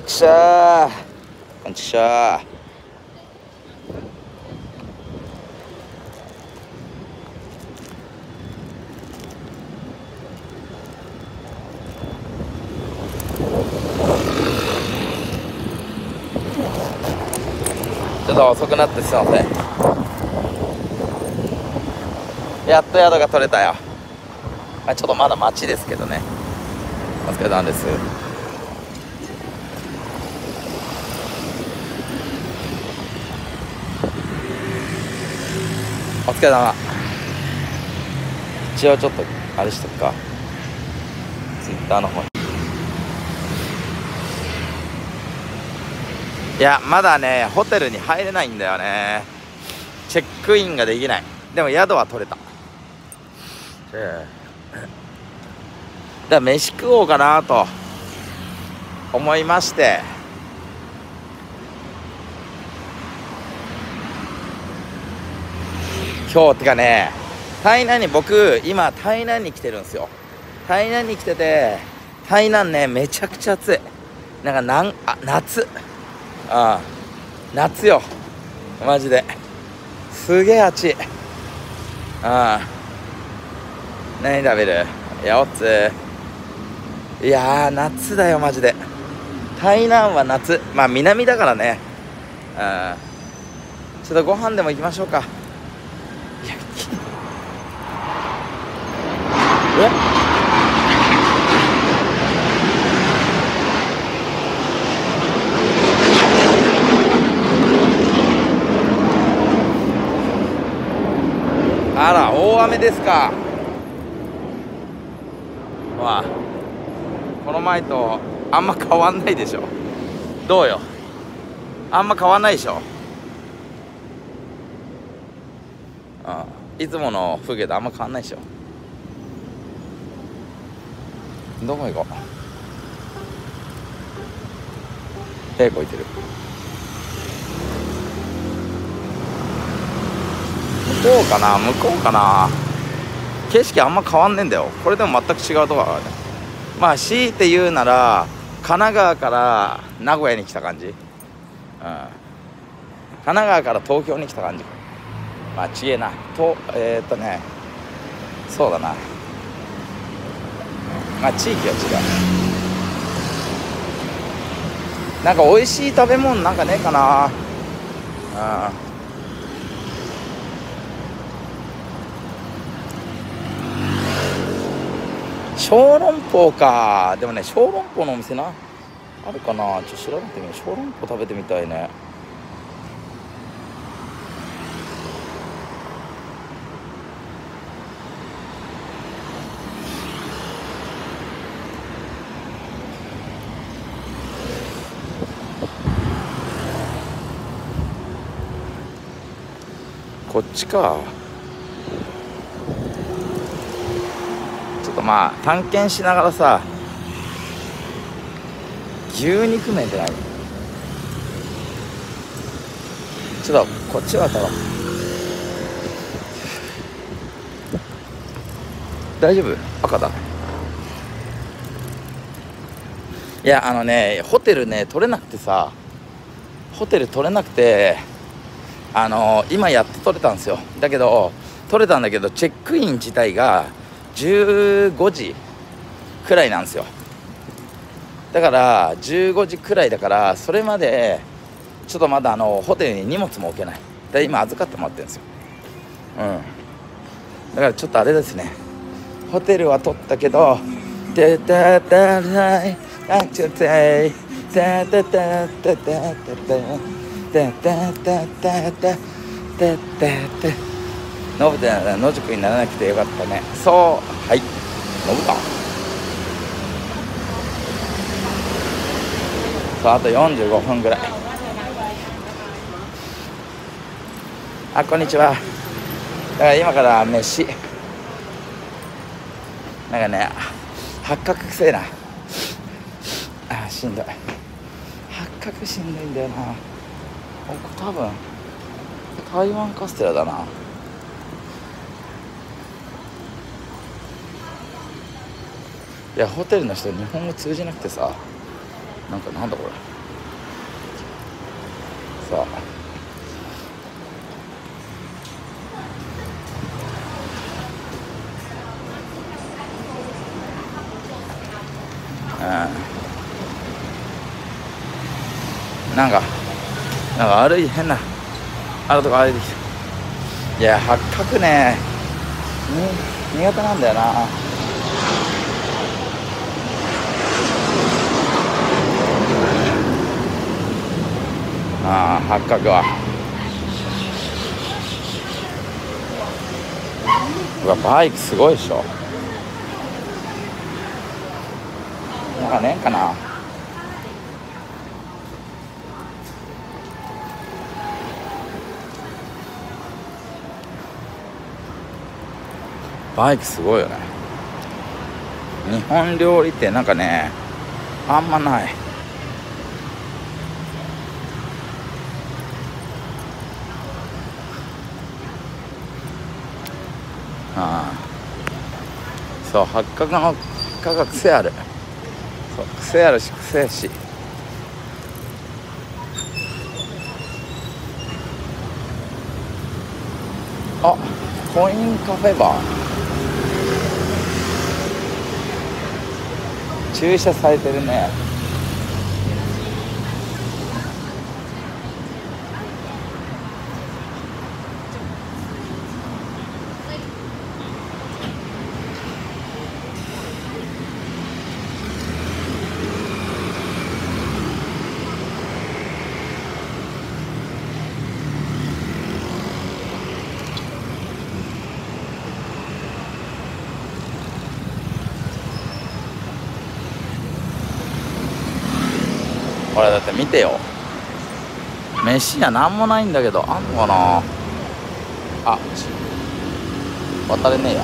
ー、くそー、こんちしょー。ちょっと遅くなってすいません。やっと宿が取れたよ。あ、ちょっとまだ町ですけどね。お疲れ様です。お疲れ様。一応ちょっとあれしとくか、ツイッターの方に。いや、まだねホテルに入れないんだよね。チェックインができない。でも宿は取れた。だから飯食おうかなと思いまして、今日ってかね、台南に、僕今台南に来てるんですよ。台南に来てて、台南ねめちゃくちゃ暑い。なんか夏、ああ夏よマジで。すげえ暑い。ああ何食べる？いや、おつ。いやー、夏だよ、マジで。台南は夏。まあ、南だからね。うん。ちょっとご飯でも行きましょうか。いや、あら、大雨ですか。まあ、この前とあんま変わんないでしょ。どうよ、あんま変わんないでしょ。ああ、いつもの風景とあんま変わんないでしょ。どこ行こう。手こいてる。向こうかな、向こうかな。景色あんま変わんねえんだよ。これでも全く違うところがあるね。まあ強いて言うなら神奈川から名古屋に来た感じ、うん、神奈川から東京に来た感じ。まあちげえなと、ね、そうだな、まあ地域は違う。なんか美味しい食べ物なんかねえかな。うん、小籠包か。でもね、小籠包のお店なあるかな。ちょっと調べてみよう。小籠包食べてみたいね。こっちか。まあ探検しながらさ、牛肉麺ってない。ちょっとこっち渡ろう。大丈夫？赤だ。いや、あのねホテルね取れなくてさ、ホテル取れなくて、今やっと取れたんですよ。だけど取れたんだけど、チェックイン自体が15時くらいなんですよ。だから15時くらいだから、それまでちょっとまだホテルに荷物も置けない。で今預かってもらってるんですよ。うん、だからちょっとあれですね、ホテルは取ったけど「テタタライアンチュテイタタタタタタタタタタタタタ」。ノブだな、野宿にならなくてよかったね。そう、はい、ノブだ。そう、あと45分ぐらい。あ、こんにちは。だから今から飯、なんかね八角くせえなあ。しんどい、八角しんどいんだよな。多分台湾カステラだな。いや、ホテルの人日本語通じなくてさ、なんだこれ。さあなんか歩いて変なあるとこ歩いてきた。いや八角ね苦手なんだよな。ああ八角はうわバイクすごいでしょ。なんかねえかな。バイクすごいよね。日本料理ってなんかねあんまない。そう八角の価格癖ある。そう癖あるし癖やし。あコインカフェバー。駐車されてるね。これだって見てよ、飯やなんもないんだけど。あんのかなあ。渡れねえや。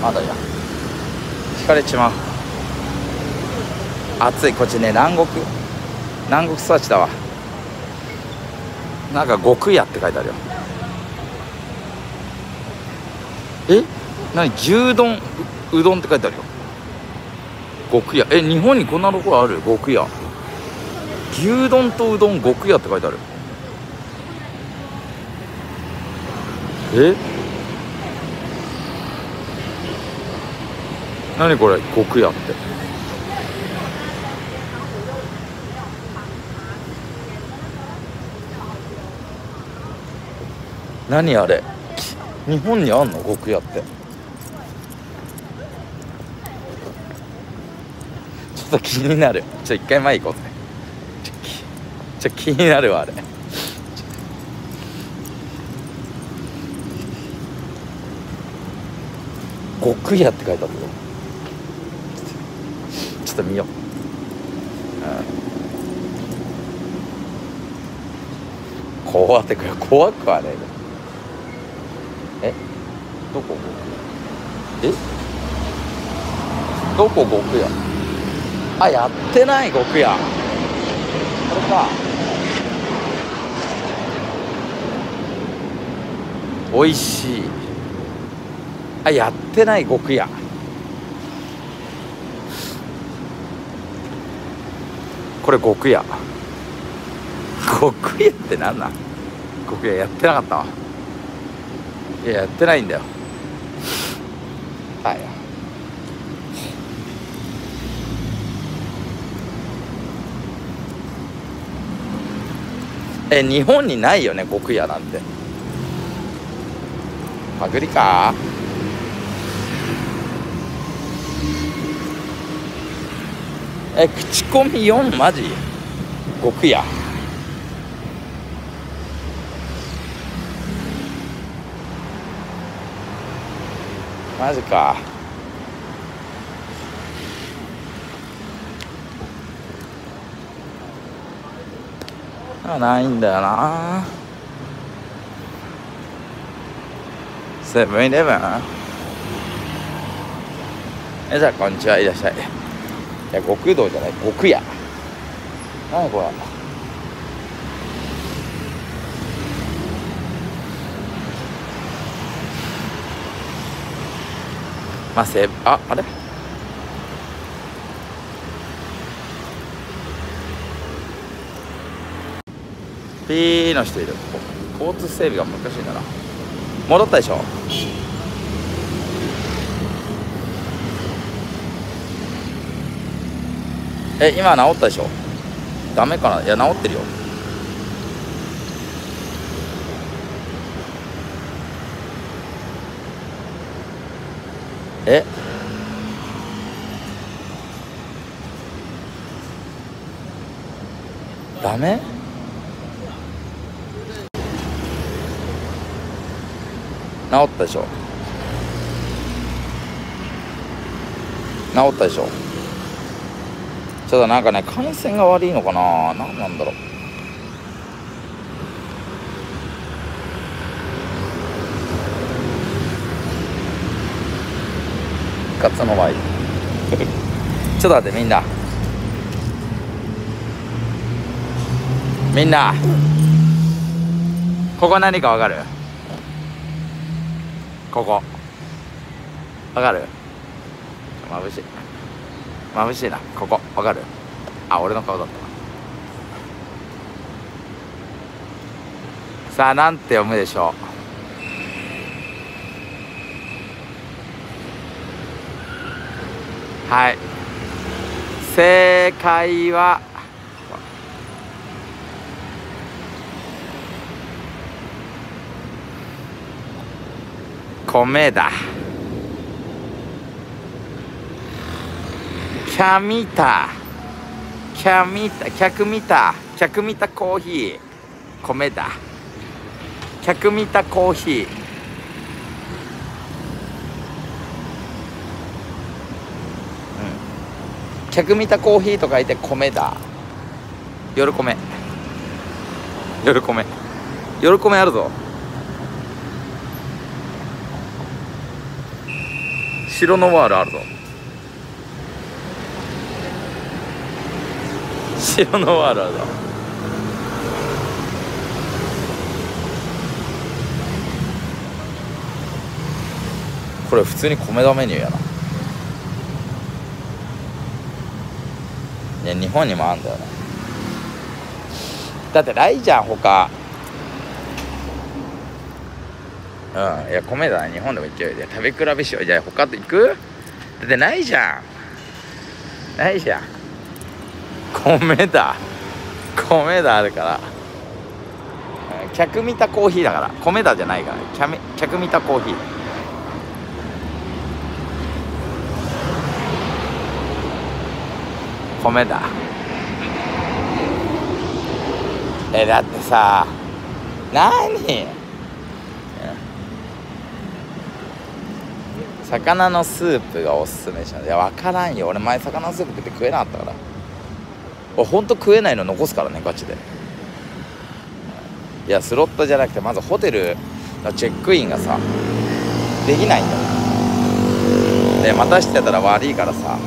まだや引かれちまう。暑い。こっちね南国育ちだわ。なんか極屋って書いてあるよ。え何牛丼うどんって書いてあるよ。極屋。え日本にこんなところある？極屋。牛丼とうどん極屋って書いてある。え何これ極屋って。何あれ日本にあんの極屋って。ちょっと気になる。じゃあ一回前行こうぜ。ちょっと気になるわあれ。極屋って書いてあるぞ。ちょっと見よう。怖ってくる。怖くはねえ。えどこえどこ極屋。あやってない極屋。これか。おいしい。あやってない極屋。これ極屋。極屋ってなんなん。極屋やってなかったわ。いややってないんだよ。はいえ日本にないよね極屋なんて。パクリか。え口コミ4マジ極や。マジか。ないんだよな。セブンイレブン。じゃあこんにちは、いらっしゃい。いや極道じゃない極屋。何これ。まああれピーの人いる。交通整備が難しいんだな。戻ったでしょ。え、今治ったでしょ。ダメかな。いや、治ってるよ。え、ダメ？治ったでしょ。治ったでしょ。ちょっとなんかね、回線が悪いのかな。何なんだろう。ガッツの場合ちょっと待ってみんな。みんな、ここ何かわかる？ここわかる？眩しい、眩しいな。ここわかる？あ、俺の顔だった。さあ、なんて読むでしょう。はい、正解は米だ。キャミタ、キャミタ、客見た、客見たコーヒー、米だ。客見たコーヒー。客見たコーヒーと書いて米だ。夜米、夜米、夜米あるぞ。白ノワールあるぞ。白ノワールあるぞ。これ普通に米だメニューやな。いや、日本にもあるんだよね。だってないじゃん他。うん、いや米だね。日本でも勢いで食べ比べしよう。じゃあ他と行く？だってないじゃん、ないじゃん。米だ、米だあるから、うん、客見たコーヒーだから米だじゃないから。客見たコーヒー。米だ。え、だってさ、何？魚のスープがおすすめじゃん。いや、分からんよ。俺前魚のスープ食って食えなかったから。俺ほんと食えないの残すからね、ガチで。いや、スロットじゃなくてまずホテルのチェックインがさできないんだよ。で待たしてたら悪いからさ。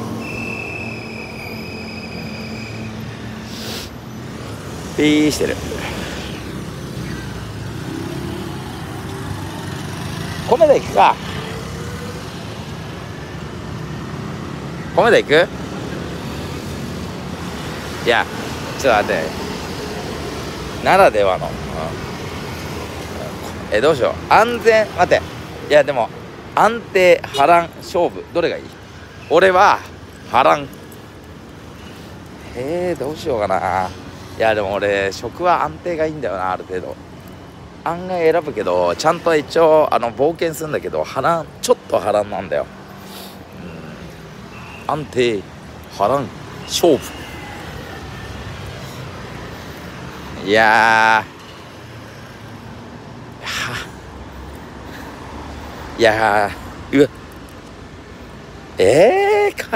ピーしてる。米で行くか。米で行く？いや、ちょっと待って。ならではの、うん、え、どうしよう。安全、待って。いやでも安定、波乱、勝負、どれがいい？俺は波乱。どうしようかな。いやでも俺食は安定がいいんだよな。ある程度案外選ぶけど、ちゃんと一応冒険するんだけど、波乱、ちょっと波乱なんだよ。うん、安定、波乱、勝負。いやー、いやー、うわ、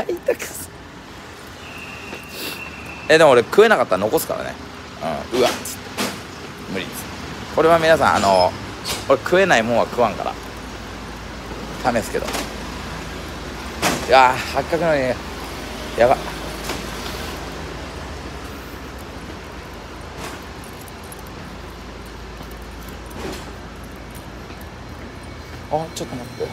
開拓する。でも俺食えなかったら残すからね。うん、うわっつって無理っつって。これは皆さん俺食えないもんは食わんから試すけど。いやー、八角のにやば。あ、ちょっと待って。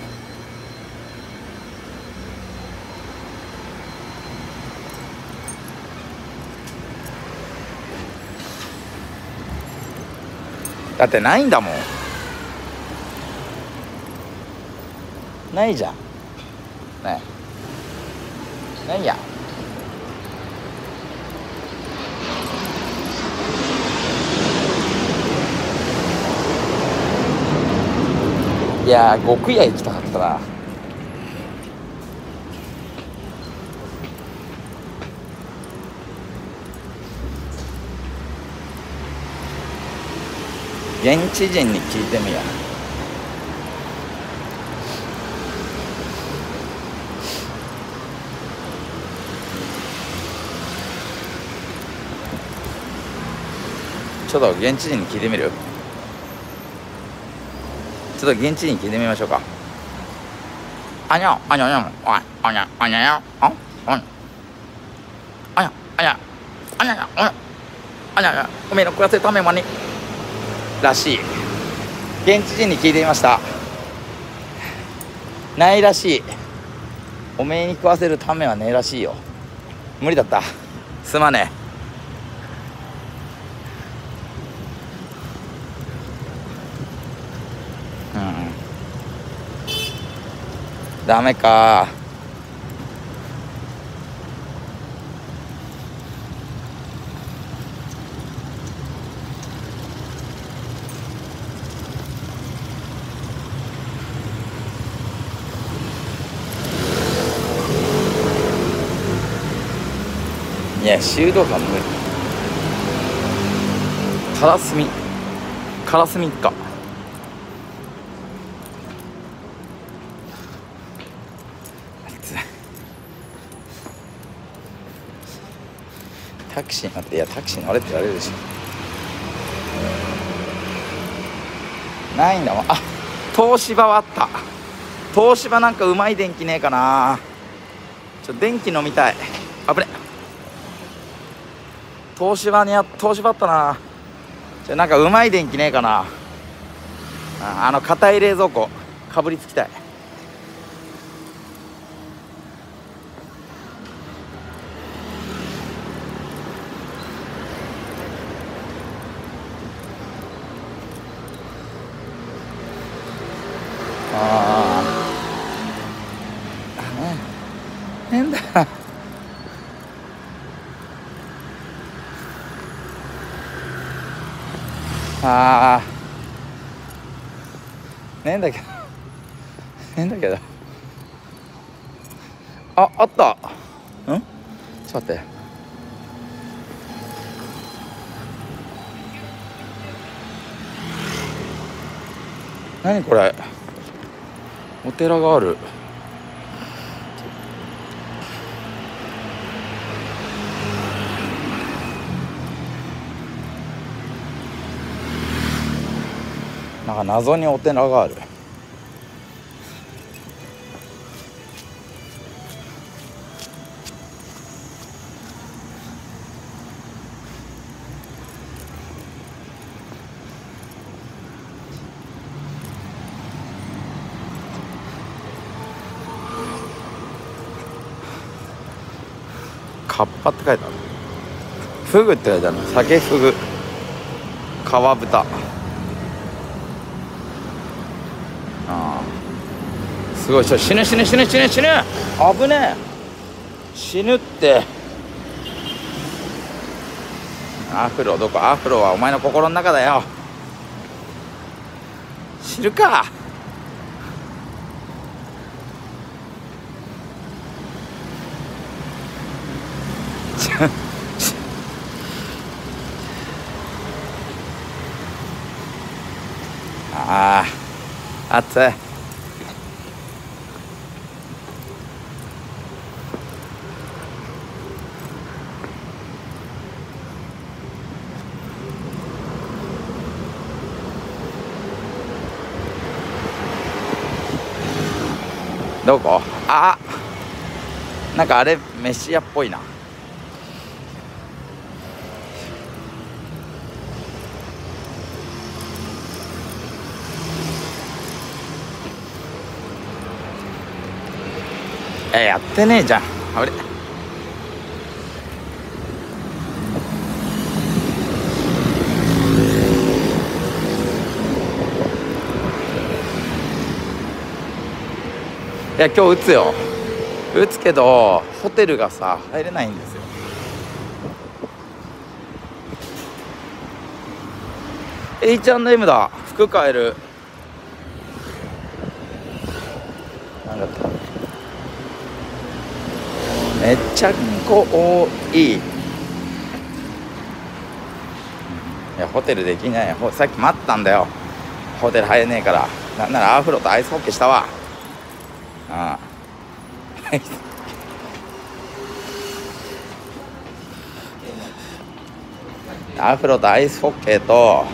だってないんだもん。ないじゃん。ねえ、ないや。いやー、極夜行きたかったな。現地人に聞いてみよう。ちょっと現地人に聞いてみる？ちょっと現地人に聞いてみましょうか。あにゃん、あにゃん、あにゃん、あにゃん、あにゃん、あにゃん、あにゃん、あにゃん、あにゃん、おめえの暮らせためまにらしい。現地人に聞いてみました。ないらしい。おめえに食わせるためはねえらしいよ。無理だった。すまねえ。ダメか。いや、修道が無理。カラスミ一家。タクシー乗って、いやタクシー乗れって言われるでしょ。ないんだもん。あ、東芝はあった。東芝なんかうまい電気ねえかな。ちょっと電気飲みたい。あぶね。東芝あったな。ちょ、なんかうまい電気ねえかな。あの硬い冷蔵庫かぶりつきたい。あーねえんだけどあ、あった。うん、ちょっと待って。何これ、お寺がある。なんか謎にお寺がある。カッパって書いてある。フグって書いてある。酒フグ、川豚。すごい。死ぬ危ねえ。死ぬって。アフロどこ？アフロはお前の心の中だよ。知るか。ああ、熱い。どこ？あ、なんかあれ飯屋っぽいな。え、やってねえじゃん。あれ、いや今日打つよ。打つけどホテルがさ入れないんですよ。H&M だ。服買える。なんだった。めっちゃ多い。いやホテルできない。さっき待ったんだよ。ホテル入れねえから。なんならアフロとアイスホッケーしたわ。ああ。アフロとアイスホッケーと。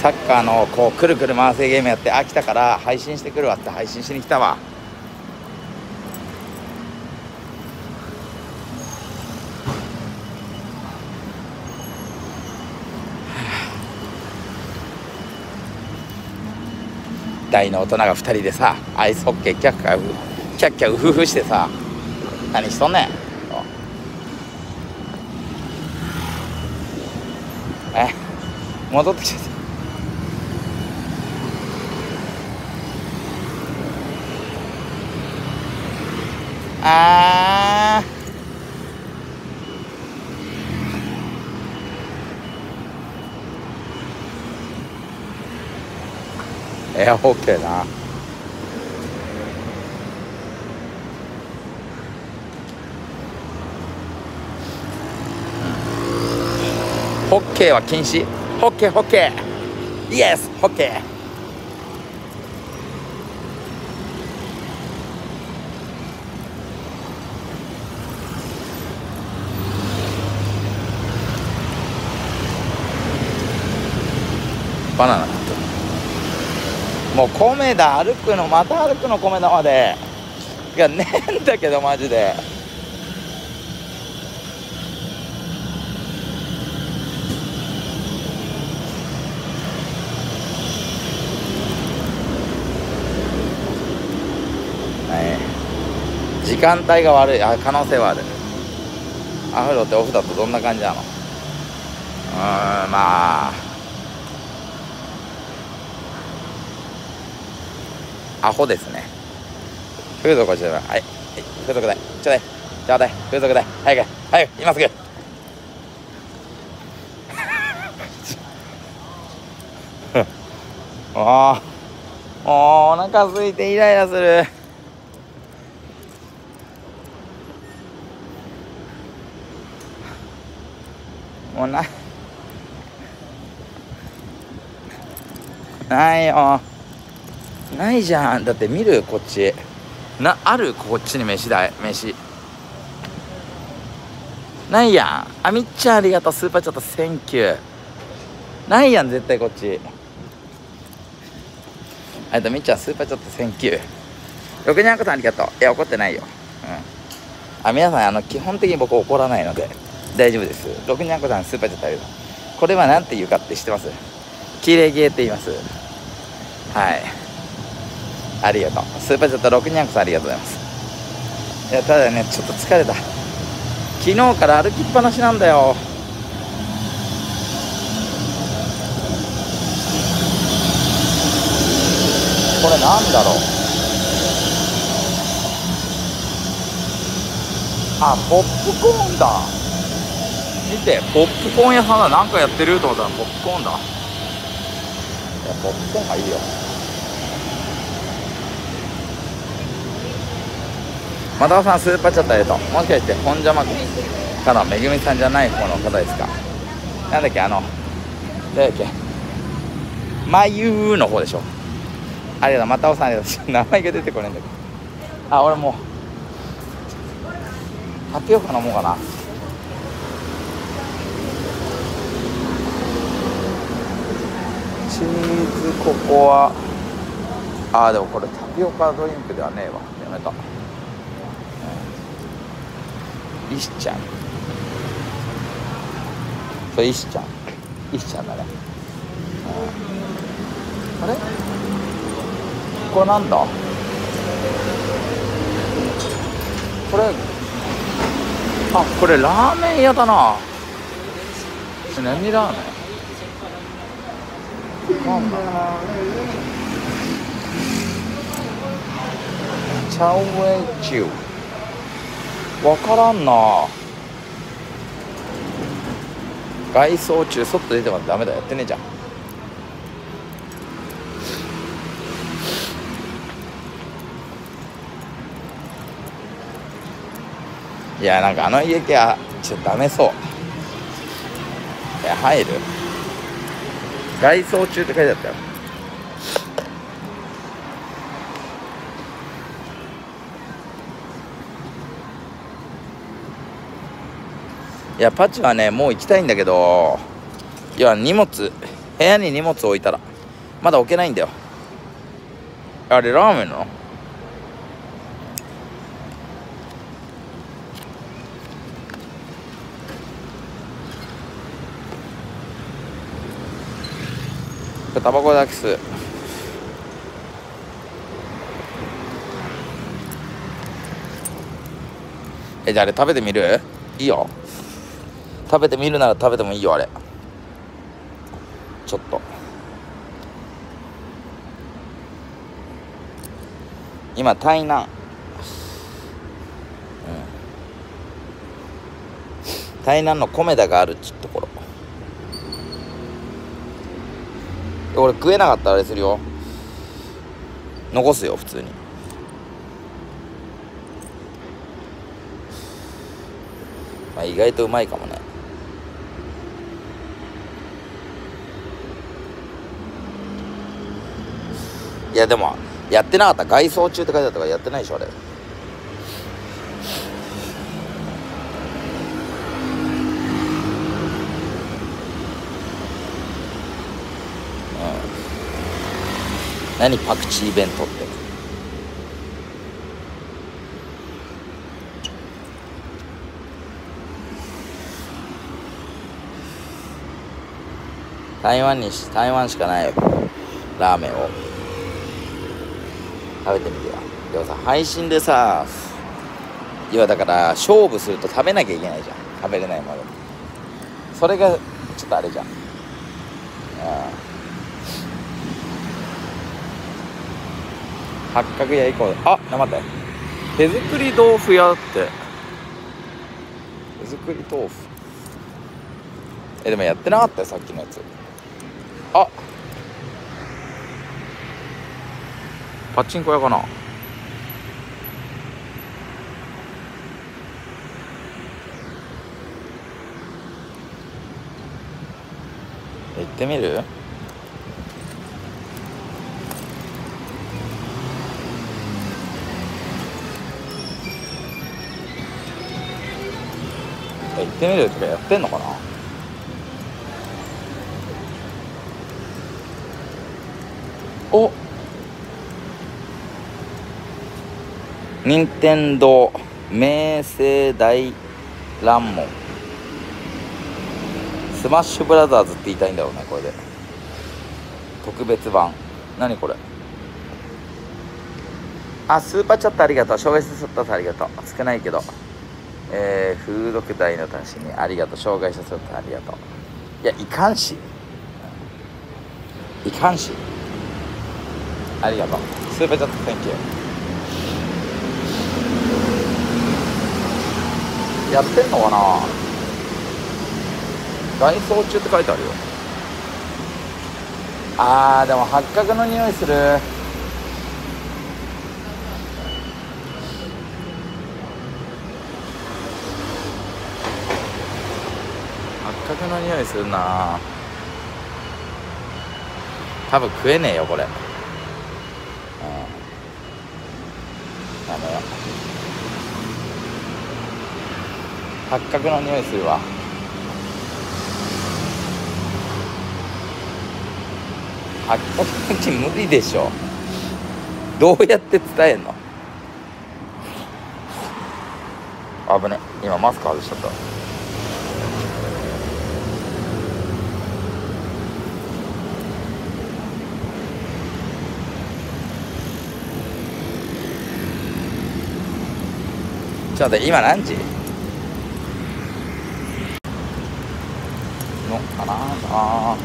サッカーのこうくるくる回せゲームやって飽きたから配信してくるわって配信しに来たわ。大の大人が2人でさアイスホッケーキャッキャキャッキャウフフしてさ何しとんねん。え戻ってきちゃった。あーエアホッケーな。ホッケーは禁止。ホッケーホッケーイエスホッケー。バナナってもう米田歩くのまた歩くの米田までいやねえんだけどマジで。時間帯が悪いあ可能性はある。アフロってオフだとどんな感じなの。まあアホですね。風俗じゃない。はい、風俗代。ちょうだい。ちょうだい。風俗代。早く。早く。今すぐ。ああ。お腹空いてイライラする。もうないよ。ないじゃん。だって見るこっちなある。こっちに飯だい飯ないやん。あみっちゃんありがとうスーパーチャットセンキュー。ないやん絶対こっち。ありがとうみっちゃんスーパーチャットセンキュー。ろくにゃんこさんありがとう。いや怒ってないよ、うん、皆さん基本的に僕怒らないので大丈夫です。ろくにゃんこさんスーパーチャットありがとう。これは何て言うかって知ってます。キレゲーって言います。はいありがとう。スーパーチャット6にゃんこさんありがとうございます。いや、ただね、ちょっと疲れた。昨日から歩きっぱなしなんだよ。これなんだろう。あ、ポップコーンだ。見て、ポップコーン屋さんだ。なんかやってると思ったらポップコーンだ。いや、ポップコーンがいいよ。またおさんスーパーチャットありがとう。もしかして本邪魔からめぐみさんじゃない方の方ですか。なんだっけ誰だっけまゆの方でしょ。ありがとう。またおさんありがとう。名前が出てこないんだけど。あ俺もうタピオカ飲もうかな。チーズここはあでもこれタピオカドリンクではねえわ。やめた。石ちゃんそう石ちゃん石ちゃんだね。あれこれなんだこれ。あこれラーメン屋だな。何ラーメン。なんだチシャウエチューわからんな。外装中外出てもダメだ、やってねえじゃん。いやなんかあの家系はちょっとダメそう。いや入る、外装中って書いてあったよ。いやパチはねもう行きたいんだけど、いや荷物、部屋に荷物置いたらまだ置けないんだよ。あれラーメンなの？タバコだけ吸う。え、じゃああれ食べてみる？いいよ、食べてみるなら食べてもいいよ。あれちょっと今台南、台南の米田があるっちゅうところ。俺食えなかったらあれするよ、残すよ普通に。まあ意外とうまいかもね。いやでもやってなかった、外装中って書いてあったからやってないでしょあれ。何パクチー弁当って。台湾しかないラーメンを食べてみてよ。でもさ配信でさ、要はだから勝負すると食べなきゃいけないじゃん、食べれないまで。それがちょっとあれじゃん。八角屋以降、あ、待って、手作り豆腐屋って、手作り豆腐、え、でもやってなかったよさっきのやつ。あ、パチンコ屋かな。行ってみる？行ってみるとかやってんのかな。お、任天堂明星大乱門、スマッシュブラザーズって言いたいんだろうねこれで。特別版、何これ。あ、スーパーチャットありがとう、障害者サポーターありがとう。少ないけど風俗代の足しにありがとう、障害者サポーターありがとう。いやいかんし、いかんし、ありがとうスーパーチャット、センキュー。やってんのかな、外装中って書いてあるよ。あーでも八角の匂いする。八角の匂いするな。多分食えねえよこれ。ダメよ、八角の匂いするわ。八角の木無理でしょ、どうやって伝えんの。危ね、今マスク外しちゃった。ちょっと待って、今何時のかなあ。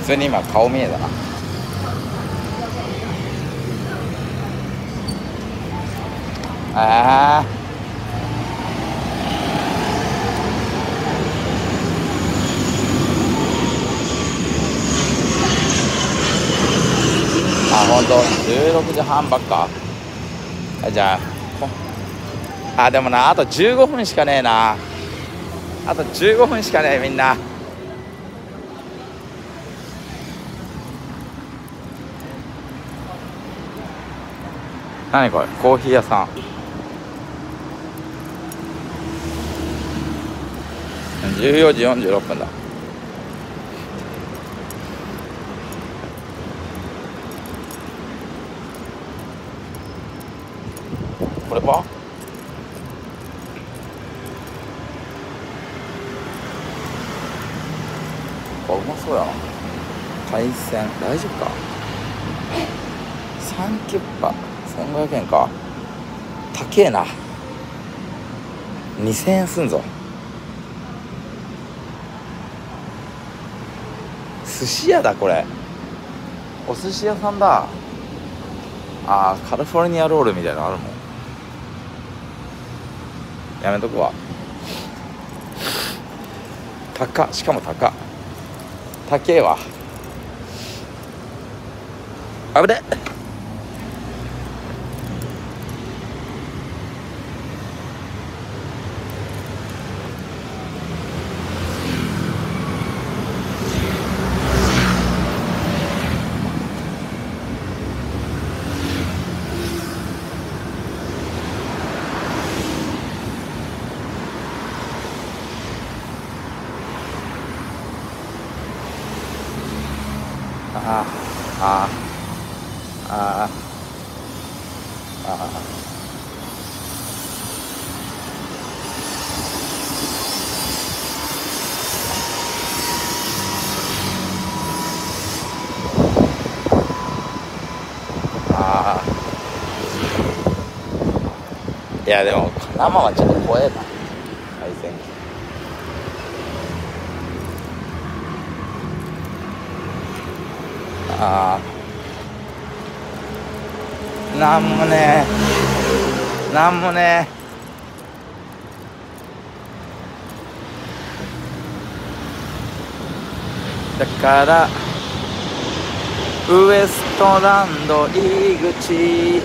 普通に今顔見えだな。へえ。あ、ほんと16時半ばっか。じゃあ、でもな、あと15分しかねえな。あと15分しかねえ、みんな。何これ、コーヒー屋さん。14時46分だ。これはあ、うまそうやな。海鮮大丈夫か。サンキュッパ1500円か。高えな。2000円すんぞ。寿司屋だこれ。お寿司屋さんだ。あー、カリフォルニアロールみたいなのあるもん。やめとくわ。高、しかも高。高えわ。あぶね。いやでも生はちょっと怖えな。海鮮ああ、なんもねえ、なんもねえ。だからウエストランド入り口。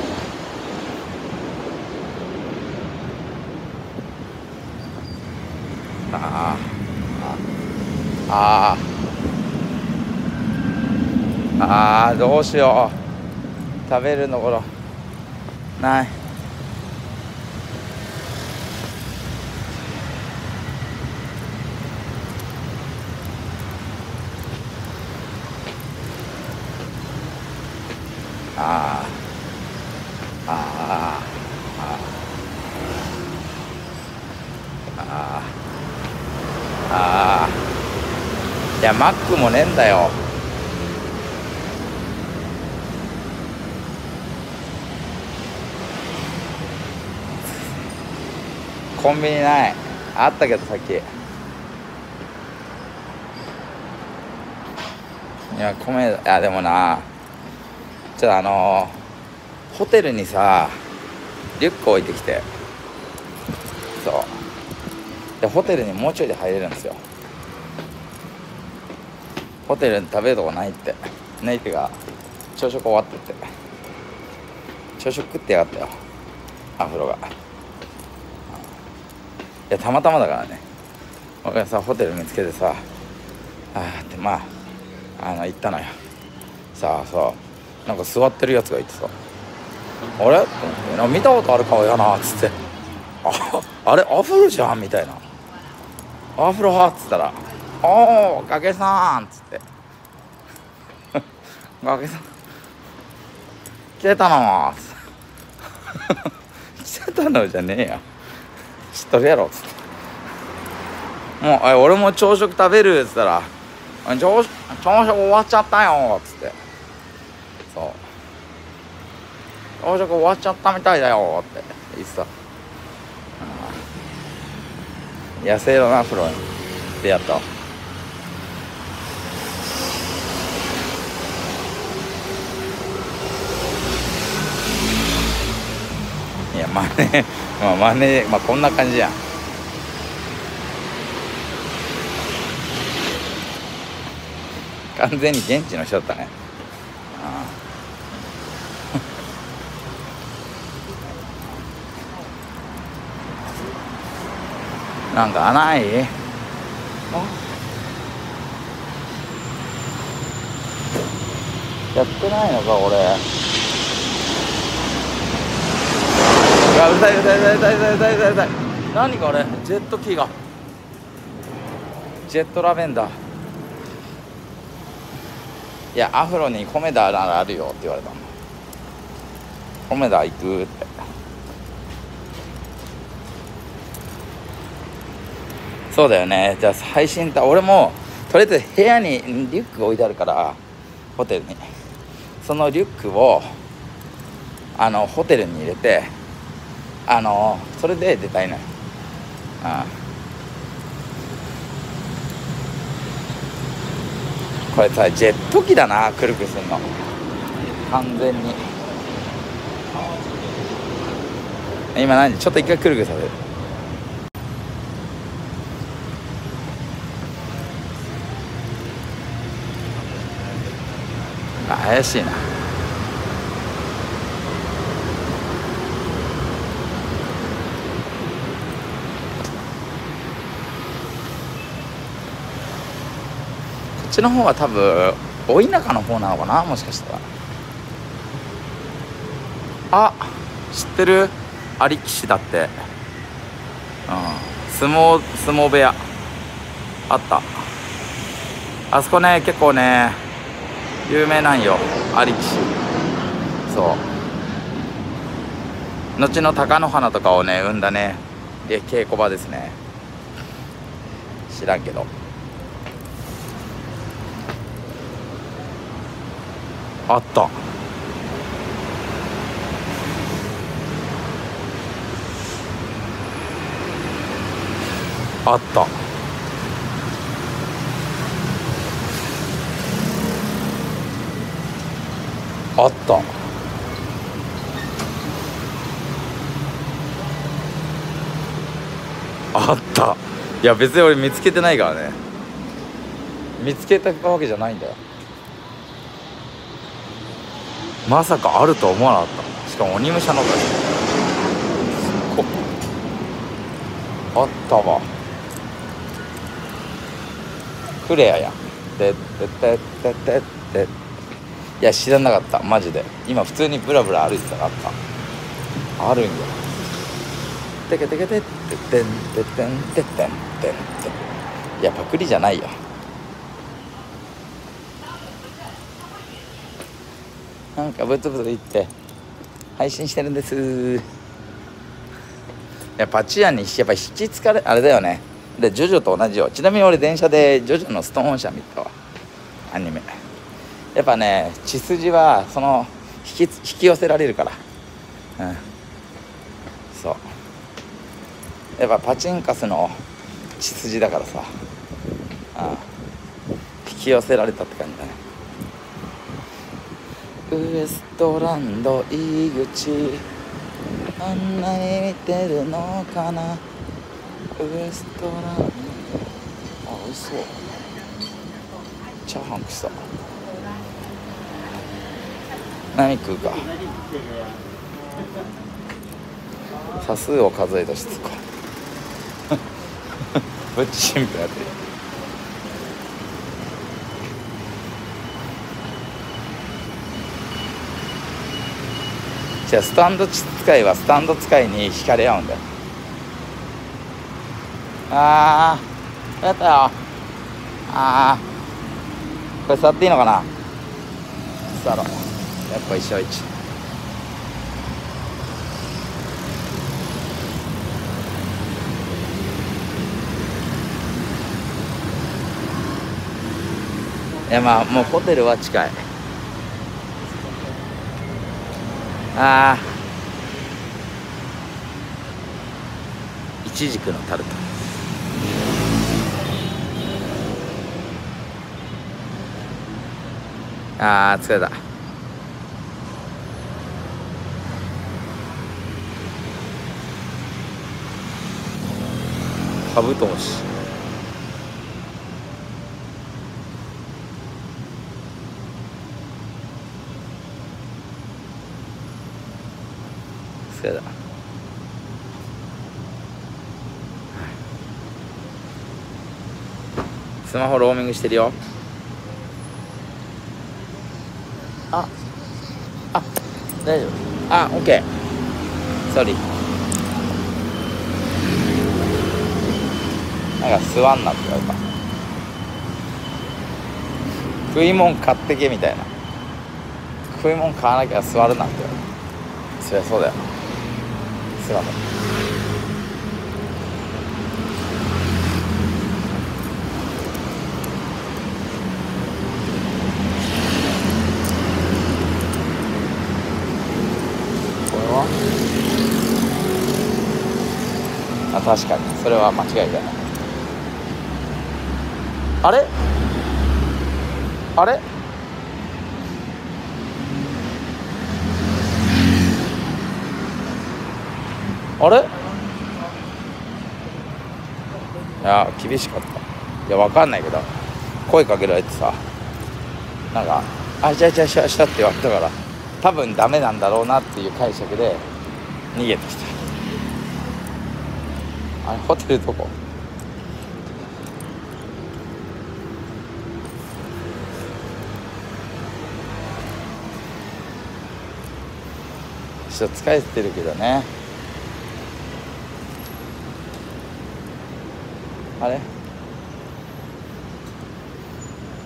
どうしよう。食べるのころない。ああああああ、いやマックもねえんだよ。コンビニない。あったけどさっき。いや米、いやでもな、ちょっとホテルにさリュック置いてきて、そうでホテルにもうちょいで入れるんですよ。ホテルに食べるとこないってネイピが朝食終わってて、朝食食ってやがったよ。アフロがたまたまだからね。俺がさホテル見つけてさあって、まあ行ったのよ。さあさあ、なんか座ってるやつがいてさ「あれ?」って思って、見たことある顔やなっつって「あれアフロじゃん」みたいな「アフロ派」っつったら「おお崖さん」っつって「崖さん来てたの」来てたのじゃねえよ。知っとるやろっつって、もうあ俺も朝食食べるっつったら「朝食終わっちゃったよ」っつって、そう「朝食終わっちゃったみたいだよ」って言ってた。野生のアフロに出会ったわ。いやまあこんな感じやん。完全に現地の人だったね。ああなんかない？やってないのかこれ。あ、うるさいうるさいうるさいうるさいうるさいうるさい。何これ？ジェット機が。ジェットラベンダー。いや、アフロにコメダならあるよって言われたの。コメダ行くって。そうだよね。じゃあ配信だ。俺もとりあえず部屋にリュック置いてあるから、ホテルにそのリュックをホテルに入れてそれで出たいのよ。これさ、ジェット機だな、くるくるするの完全に。今何、ちょっと一回くるくるさせる。あ、怪しいな。こっちの方は多分お田舎の方なのかな、もしかしたら。あ、知ってる、有木市だって。相撲部屋あった。あそこね、結構ね有名なんよ、有木市。そう、後の貴乃花とかをね生んだね、で稽古場ですね。知らんけど。あった。あった。あった。あった。いや別に俺見つけてないからね。見つけたわけじゃないんだよ。まさかあるとは思わなかった。しかも鬼武者のおかげ。あったわ。クレアやん。て。いや知らなかったマジで。今普通にブラブラ歩いてたらあった。あるんや。てけてけてってんててんてってんてんて。いやパクリじゃないよ。なんかブツブツ言って配信してるんです。いやパチヤンにやっぱ引きつかれあれだよね。でジョジョと同じよ。ちなみに俺電車でジョジョのストーン社見たわ、アニメ。やっぱね血筋はその引き寄せられるから。そうやっぱパチンカスの血筋だからさ、引き寄せられたって感じだね。ウエストランド井口、あんなに似てるのかな。ウエストランド、あ、美味しそう。チャーハンくさ。何食うか。差数を数えとしつこぶっちシンプルやってる。スタンド使いはスタンド使いに惹かれ合うんだよ。ああ、やったよ。これ座っていいのかな。座ろう。やっぱ一緒一緒。いやまあもうホテルは近い。いちじくのタルト。疲れた。カブトムシ。そやだ。スマホローミングしてるよ。あ、あ、大丈夫。あ、オッケー。ソリ。なんか座んなって言われた。食いもん買ってけみたいな。食いもん買わなきゃ座るなって言われた。そりゃそうだよ。すまん。あ、確かにそれは間違いじゃない。あれあれあれ、いや厳しかった。いや分かんないけど声かけられてさ、なんか「あしゃしゃしゃしゃ」って言われたから、多分ダメなんだろうなっていう解釈で逃げてきた。あれホテルどこ？ちょっと疲れてるけどね。あれ？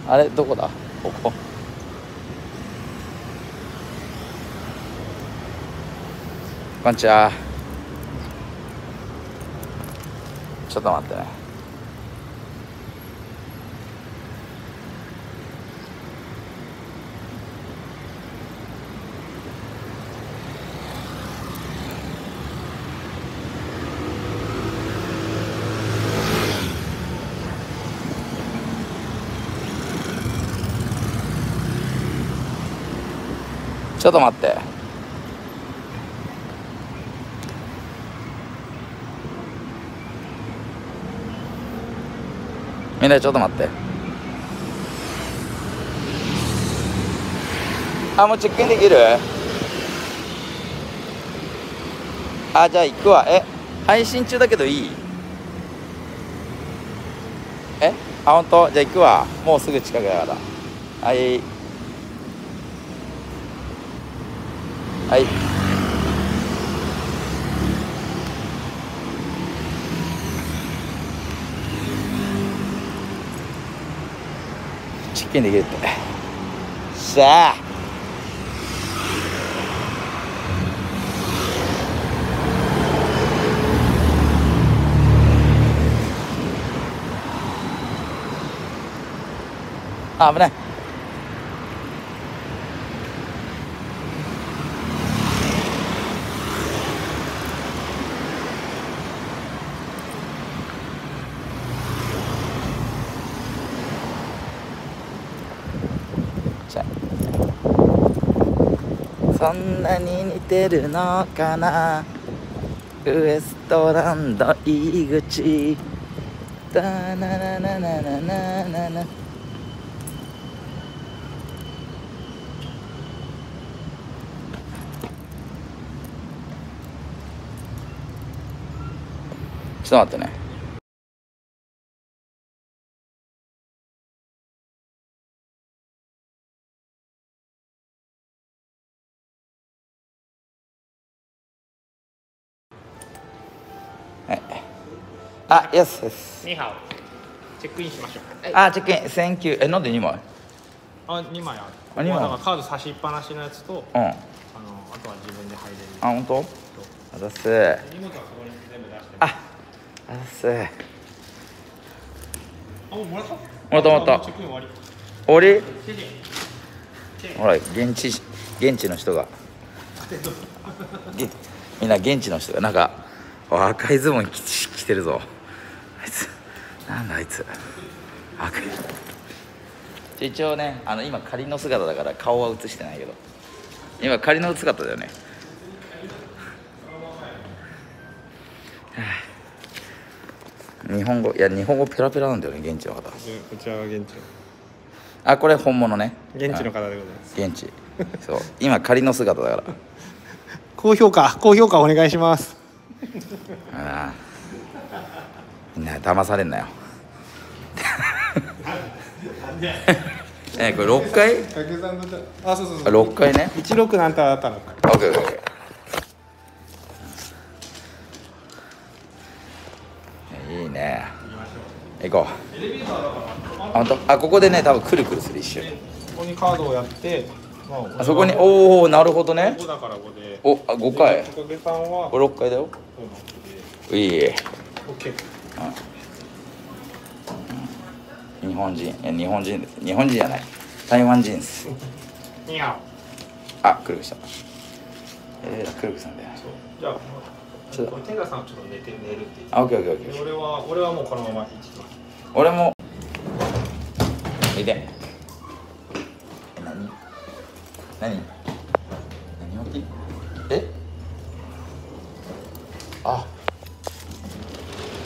あれどこだ？ここ。こんにちは。ちょっと待ってね。ちょっと待って。みんなちょっと待って。あ、もうチェックインできる？あ、じゃあ行くわ。え、配信中だけどいい？え、あ、ほんと？じゃあ行くわ。もうすぐ近くだから。はいはい。できるって。さああ、危ない。そんなに似てるのかな。ウエストランド入り口。ダナナナナナナナナ。ちょっと待ってね。あ、よしよし。ニーハオ。チェックインしましょう。あ、チェックイン、センキュー。え、なんで2枚？あ、2枚ある。2枚。だからカード差しっぱなしのやつと、あとは自分で入れる。あ、本当？あざっす。荷物はそこに全部出して。あ、あざっす。あ、もらった？もらったもらった。チェックイン終わり？終わり？ほら、現地の人が。みんな現地の人がなんか赤いズボン着てるぞ。あいつなんだあいつ。一応ね、今仮の姿だから顔は映してないけど、今仮の姿だよね。日本語、いや日本語ペラペラなんだよね、現地の方。こちらは現地の、あ、これ本物ね、現地の方でございます。現地そう、今仮の姿だから高評価、高評価お願いします。ああ、みんな騙されんなよこれ6階、あ、そうそうそう、6階ね、16なんてあったのか。 OKOK、いいね、行こう。エレベーターだから、あ、本当？あ、ここでね、多分くるくるする一瞬。ここにカードをやって、あそこに、おお、なるほどね。5だから5で。お、あ、5回。おかげさんは6回だよ。いい。オッケー。日本人、日本人です。日本人じゃない。台湾人です。にゃ。あ、くるくした。くるくさんだよ。じゃあ。テンガさんはちょっと寝て、寝るって言って。あ、オッケーオッケー。俺はもうこのまま行きます。俺も。見て。何置き？え？あ。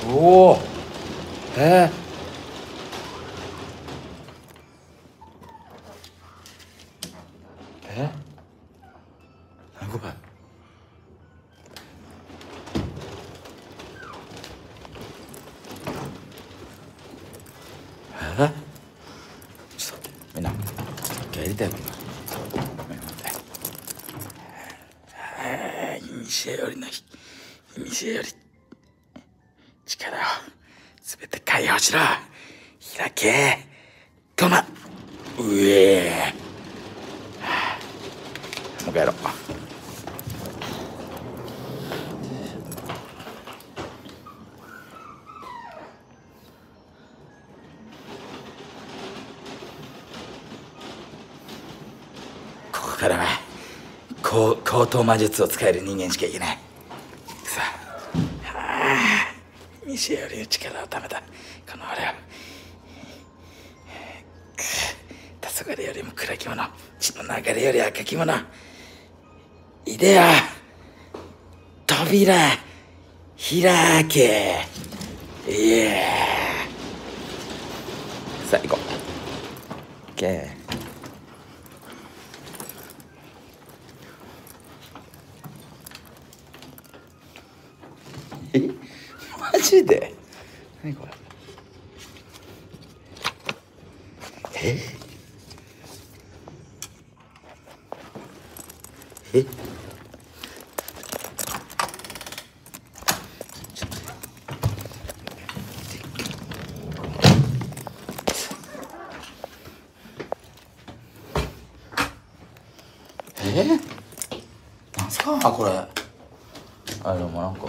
おお。何これ？より力をすべて解放しろ、開け、止ま、うえ、もう一回やろう。ここからは高等魔術を使える人間しかいけない。西より力をためたこの俺は黄昏よりも暗き者、血の流れより赤き者、いでよ扉開け、イエー。さあ行こう。 OK、 え、マジで？何これ？え？なんすかこれ？あれもなんか、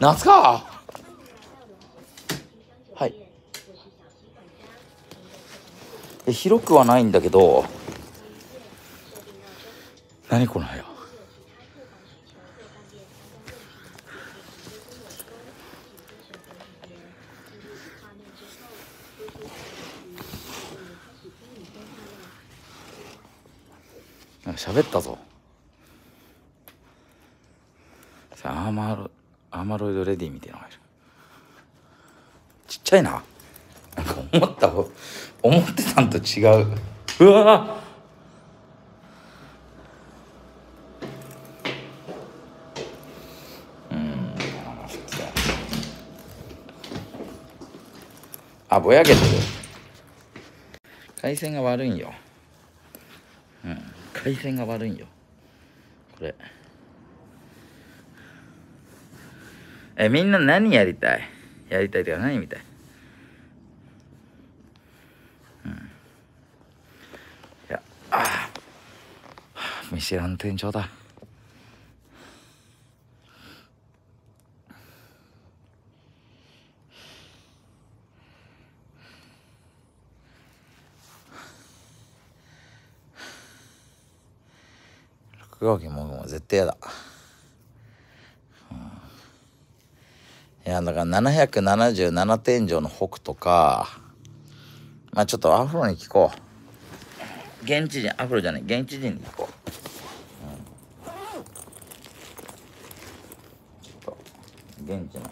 夏か。はい。広くはないんだけど。何この部屋。なんか喋ったぞ。さあ、アーマロイドレディみたいなのがいる。ちっちゃいな。なんか思ってたんと違う。うわー。あ、ぼやけてる。回線が悪いんよ。うん、回線が悪いんよ。これ。みんな何やりたい？やりたいとか何みたい？うん。いや、ああ、見知らぬ店長だ。6号機も絶対やだ。いやだから777天井の北とか、まあちょっとアフロに聞こう。現地人、アフロじゃない、現地人に聞こう、うん、ちょっと現地の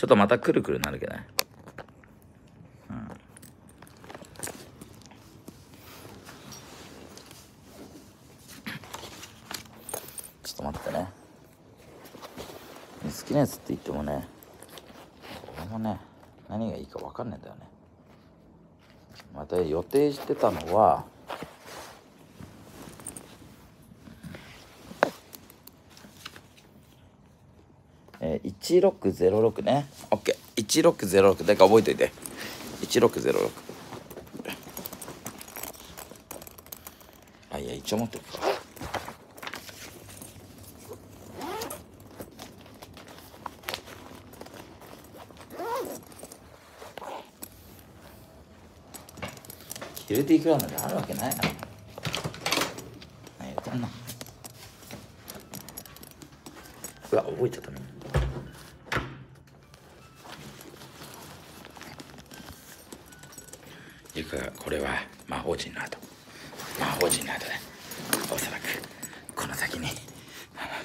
ちょっとまたくるくるなるけどね。うん。ちょっと待ってね。好きなやつって言ってもね、俺もね、何がいいか分かんないんだよね。また予定してたのは、1606ね。OK。1606。だから覚えといて。1606。あ、いや、一応持ってるか。キルティークラウンなんてあるわけないな。何言ってんの。うわ、覚えちゃったね。これは魔法陣の後、でおそらくこの先に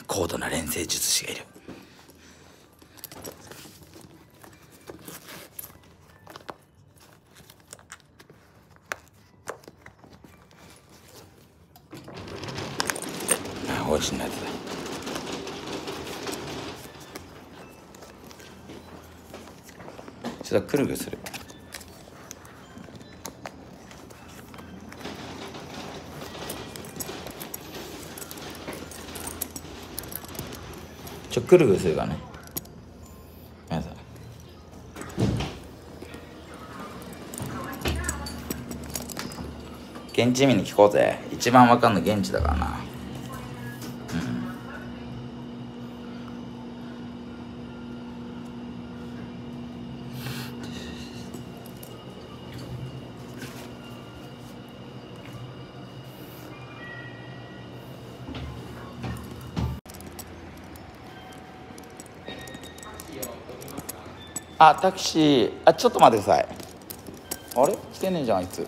高度な錬成術師がいる。魔法陣の後だ。ちょっとくるぐるする。くるぐるするからね。皆さん。現地民に聞こうぜ。一番わかんない現地だからな。あ、タクシー、あ、ちょっと待ってください。あれ来てねえじゃん、あいつ。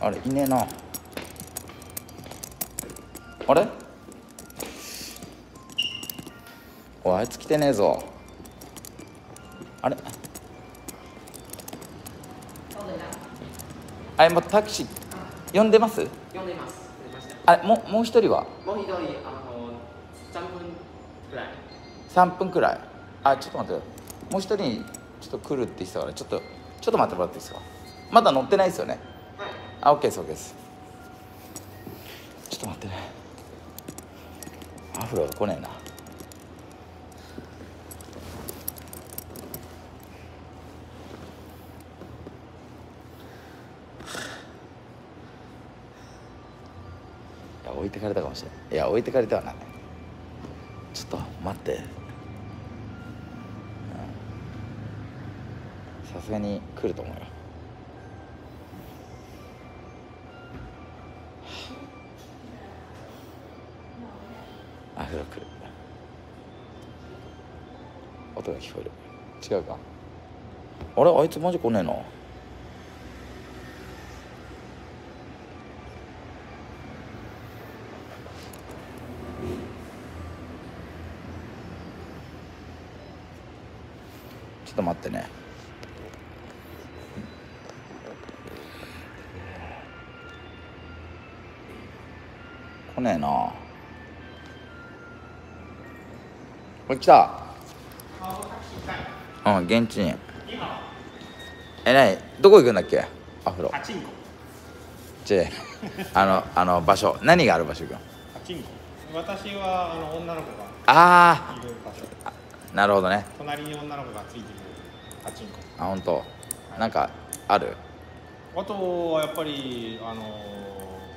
あれいねえな。あれおい、あいつ来てねえぞ。あれあれ、もうタクシー呼んでます。呼んでます。あれ、もう一人はもう一人、3分くらい。あ、ちょっと待って、もう一人ちょっと来るって言ってたから、ちょっと待ってもらっていいですか。まだ乗ってないですよね。はい。あ、オッケーです、オッケーです。ちょっと待ってね、アフロが来ねえな。いや、置いてかれたかもしれない。いや、置いてかれたはなんない。ちょっと待って、さすがに来ると思うよ。アフロ来る。音が聞こえる。違うか。あれ、あいつマジ来ねえな。ちょっと待ってね。来ねえな。これ来た。うん、現地に。えらい、どこ行くんだっけアフロ。パチンコ。違うあの場所、何がある場所行くの。パチンコ。私は女の子が。ああ、なるほどね。隣に女の子がついてるパチンコ。あ、本当。なんかある。あとはやっぱり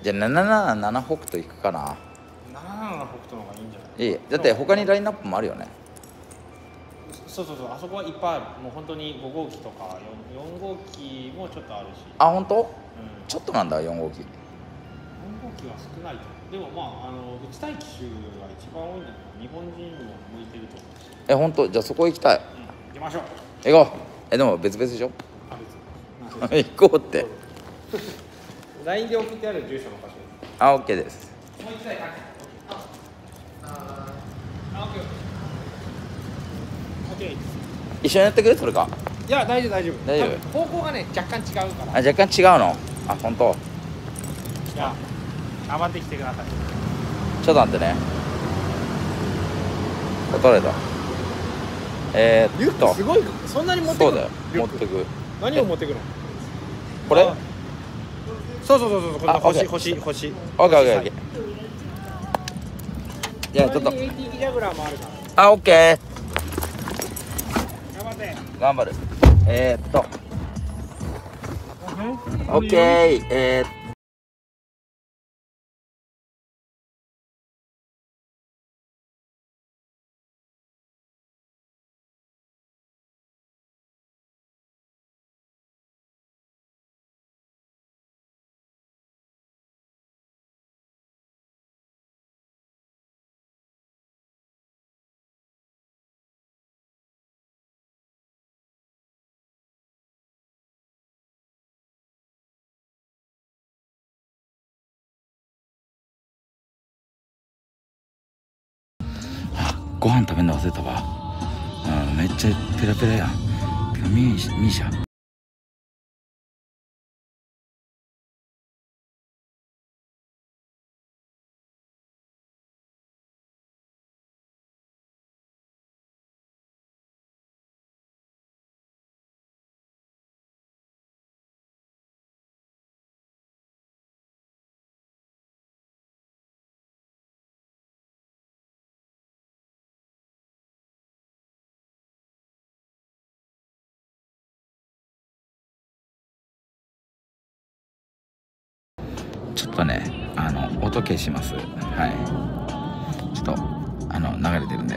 じゃあ777北斗行くかな。777北斗の方がいいんじゃない。いい、だって他にラインナップもあるよね。そうそうそう、あそこはいっぱいある。もう本当に5号機とか 4号機もちょっとあるし。あ、本当、うん、ちょっとなんだ。4号機、4号機は少ないと。でもまあ打ちたい機種が一番多いんだけど、日本人も向いてると思うし。え、本当。じゃあそこ行きたい、うん、行きましょう。行こう。え、でも別々でしょ。あ、別行こうってラインで送ってある住所の場所です。あ、オッケーです。もう一台。ああ、オッケー。一緒にやってくれそれか。いや大丈夫大丈夫大丈夫。方向がね若干違うから。あ、若干違うの。あ、本当。いや頑張ってきてください。ちょっと待ってね。取れた。リュックすごい。そんなに持ってくる。そうだよ。持ってく。何を持ってくるの？これ？そうそうそうそう。これ星星星。オッケーオッケーオッケー。じゃあちょっと。80ジャグラーもあるから。あ、オッケー。頑張る。オッケー。ご飯食べんの忘れたわ。うん、めっちゃペラペラやん。ミーシャ。ちょっとね、音消します。はい。ちょっと、流れてるんで。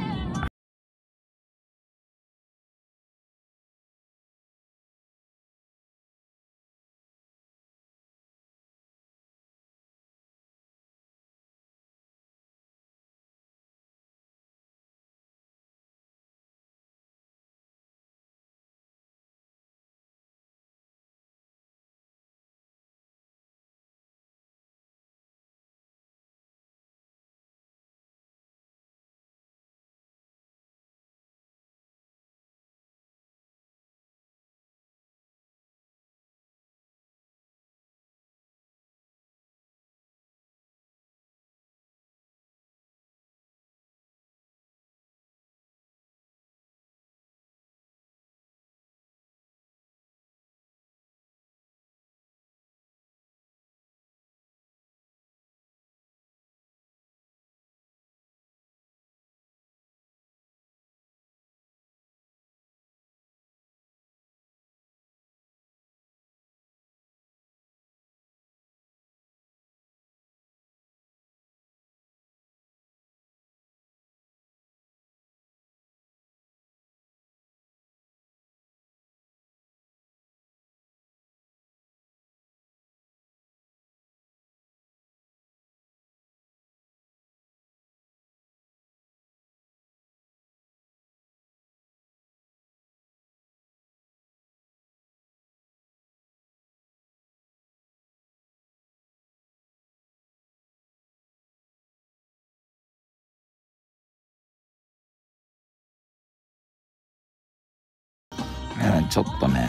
ちょっとね、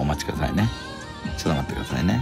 お待ちくださいね。ちょっと待ってくださいね。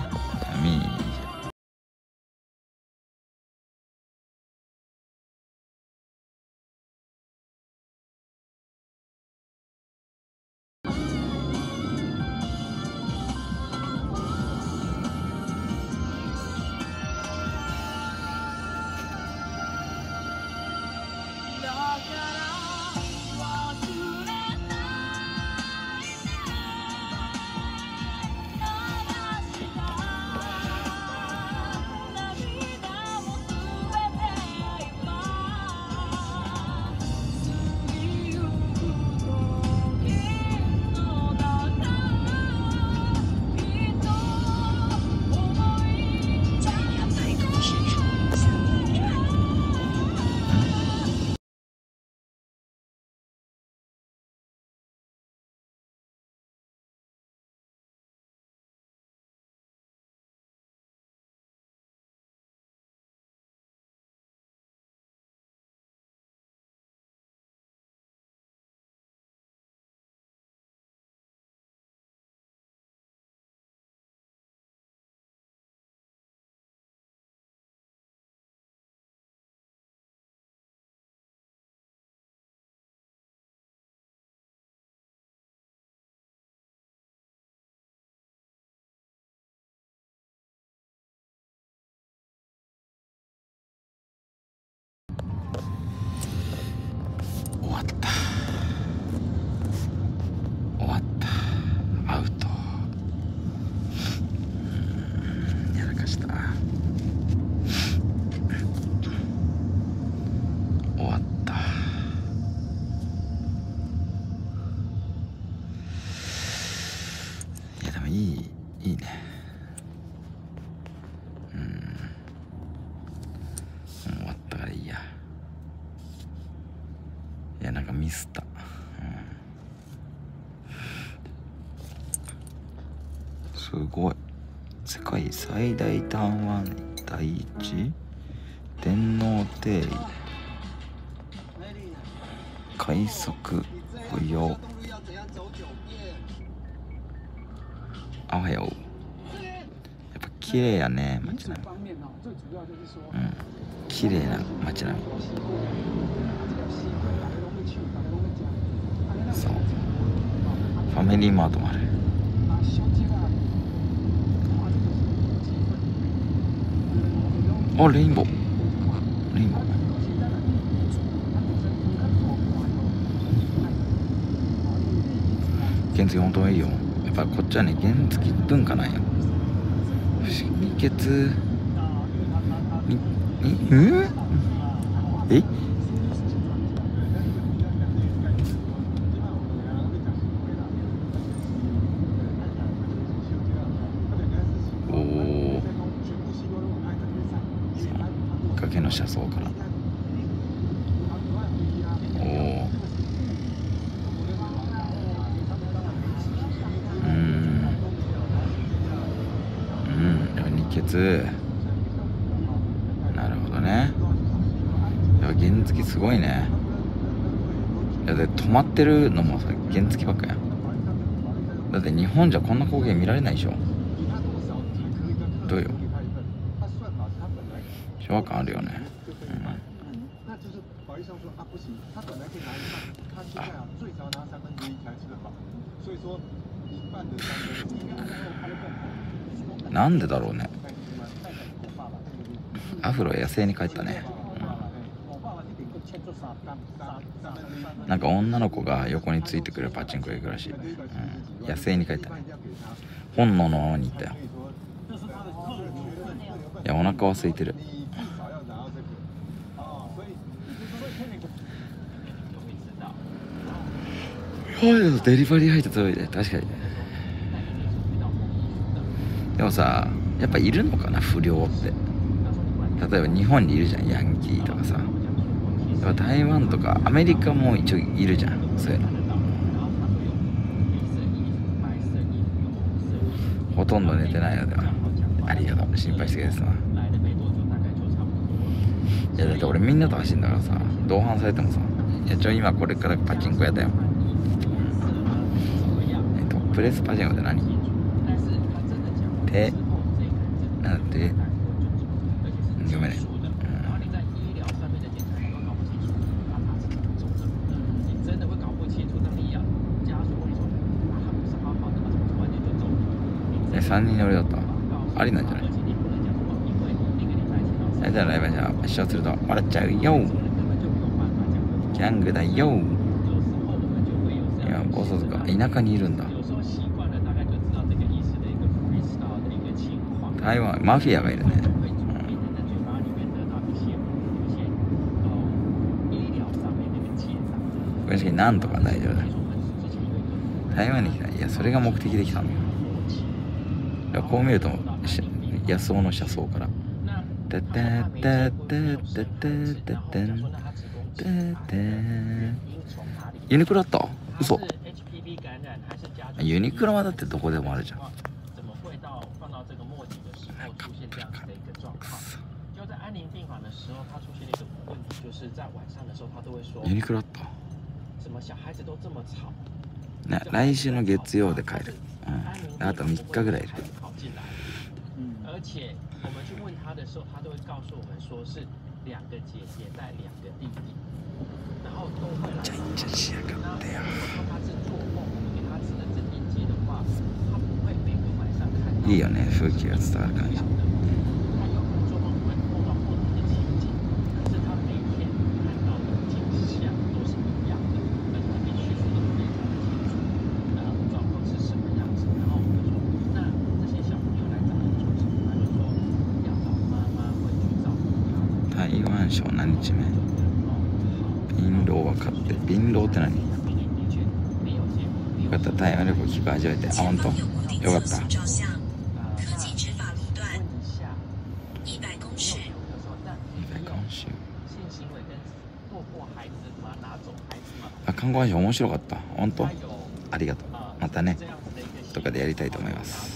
いいね。もう終わったからいいや。いや、なんかミスった。すごい。世界最大単湾第一天皇帝位快速保養。あおはよう。やっぱ綺麗やね、街並み。うん、綺麗な街並み。そう。ファミリーマートもある。あ、レインボー。レインボー。原付本当にいいよ。やっぱこっちはね、原付文化なんよ。二欠にえおお崖の車窓からおおなるほどね。いや原付すごいね。いやで止まってるのもさ原付ばっかや。だって日本じゃこんな光景見られないでしょ。どうよ昭和感あるよね、なんでだろうね。アフロ野生に帰ったね、なんか女の子が横についてくるパチンコへ行くらしい、野生に帰ったね。本能のままに行ったよ。いやお腹は空いてる。デリバリー配達多いね、確かに。でもさやっぱいるのかな不良って。例えば日本にいるじゃんヤンキーとかさ、やっぱ台湾とかアメリカも一応いるじゃんそういうの。ほとんど寝てないのでは。ありがとう心配してくれてさ。いやだって俺みんなと走るんだからさ、同伴されてもさ「いやちょ今これからパチンコ屋だよ」トップレスパチンコって何ってなんて読めない、3人乗りだったありなんじゃない。じゃあライブじゃあ視聴すると笑っちゃうよ。ギャングだよ。いや暴走族田舎にいるんだ。台湾マフィアがいるね。確かになんとか大丈夫だ。台湾に来た。いやそれが目的で来たんだよ。だからこう見ると野草の車窓から「タタタタタタタタンタタン」ユニクロあった？嘘。ユニクロはだってどこでもあるじゃん。ユニクロあった。来週の月曜で帰る、うん、あと3日ぐらいいる、うん、ちゃいちゃしやがってよ。いいよね風景が伝わる感じ。何日目？ビンローは買って、ビンローって何？かった。台湾旅行、気分味わえて。あ、ほんと。よかった。あ、看護配信面白かった。ほんと。ありがとう。またね。とかでやりたいと思います。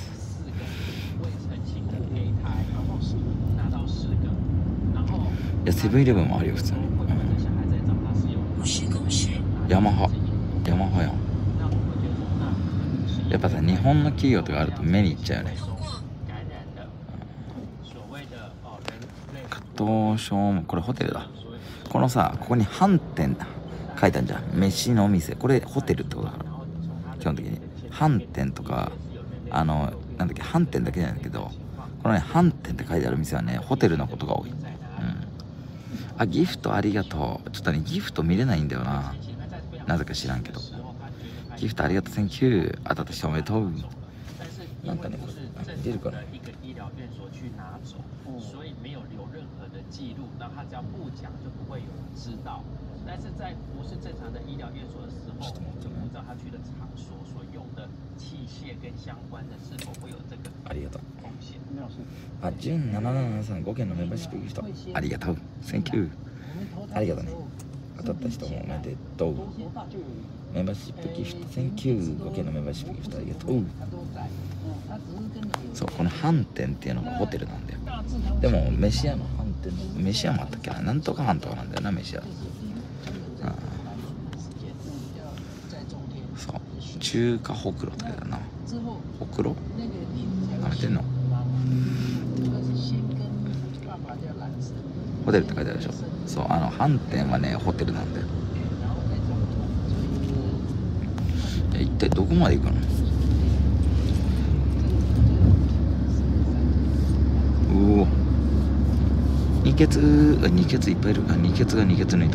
いや、セブンイレブンもあるよ、普通に。ヤマハやん。やっぱさ、日本の企業とかあると目にいっちゃうよね。加藤省も、これホテルだ。このさ、ここに飯店書いたんじゃん。飯のお店。これホテルってことだから。基本的に。飯店とか、なんだっけ、飯店だけじゃないんだけど、このね、飯店って書いてある店はね、ホテルのことが多い。あ、ギフトありがとう。ちょっとね、ギフト見れないんだよな。なぜか知らんけど。ギフトありがとう、センキュー。当たった人おめでとう。なんかね、出るから。ありがとう。あ、17775件のメンバーシップギフト。ありがとう。センキュー。ありがとうね。当たった人もおめでとう。メンバーシップギフト。センキュー。5件のメンバーシップギフト。ありがとう。そう、この飯店っていうのがホテルなんだよ。でも、飯屋の飯店、飯屋もあったっけな。なんとか飯とかなんだよな、飯屋。そう、中華ほくろとかだな。ほくろ食べてんのホテルって書いてあるでしょ。そう、飯店はねホテルなんだよ。一体どこまで行くの。うお、2ケツいっぱいいるから、2ケツが2ケツを抜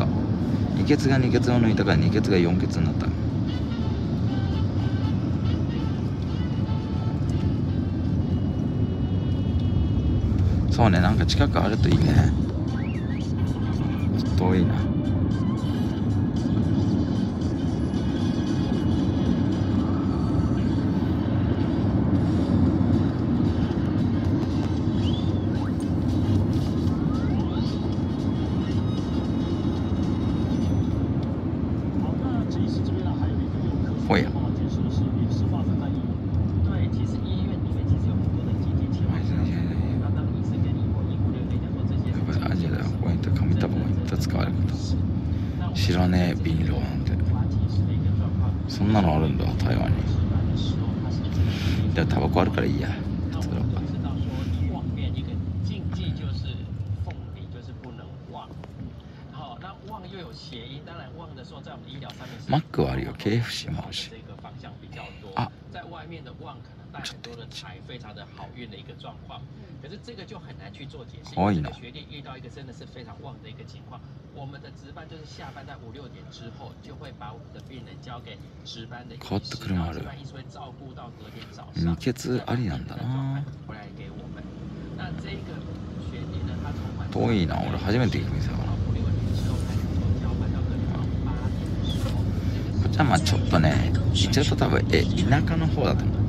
いたから2ケツが4ケツになった。そうね、なんか近くあるといいね。ちょっと遠いな。おや。知らねえ、ビニローなんて。そんなのあるんだ、台湾に。でもタバコあるからいいや。普通だ。マックはあるよ、KFC もあるし。あ、ちょっと多いな。変わった車ある。2ケツありなんだな。遠いな、俺初めて行く店だから。こっちはまあちょっとね、行っちゃうと多分田舎の方だと思う。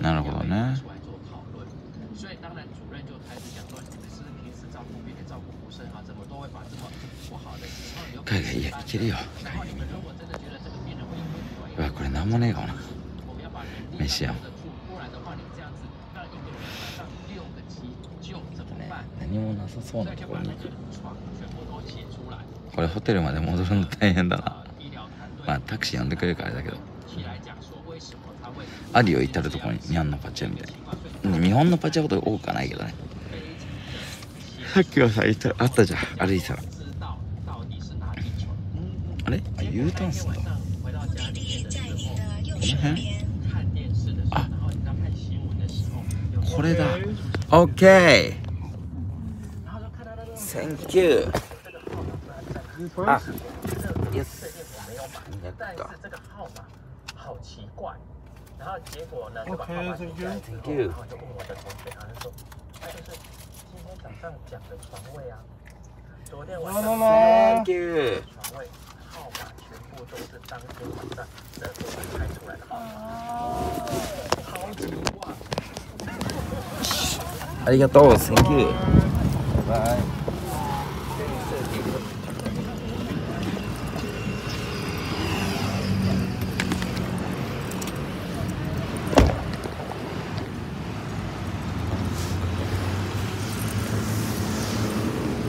なるほどね。海外、いや、いけるよ。うわ、これなんもねえかもな。飯やん。何もなさそうなところに行く。これホテルまで戻るの大変だな。まあタクシー呼んでくれるからだけど。あるよ、至るところに日本のパチ屋みたいに。日本のパチ屋ほど多くはないけどね。さっきはさ、あったじゃん、歩いてたら。あれ、Uターンすんだ。この辺これだ。 OK、 センキュー。あ、よし、やった。 OK、 センキュー、センキュー。センキュー。ありがとう、センキュー。バイバイ。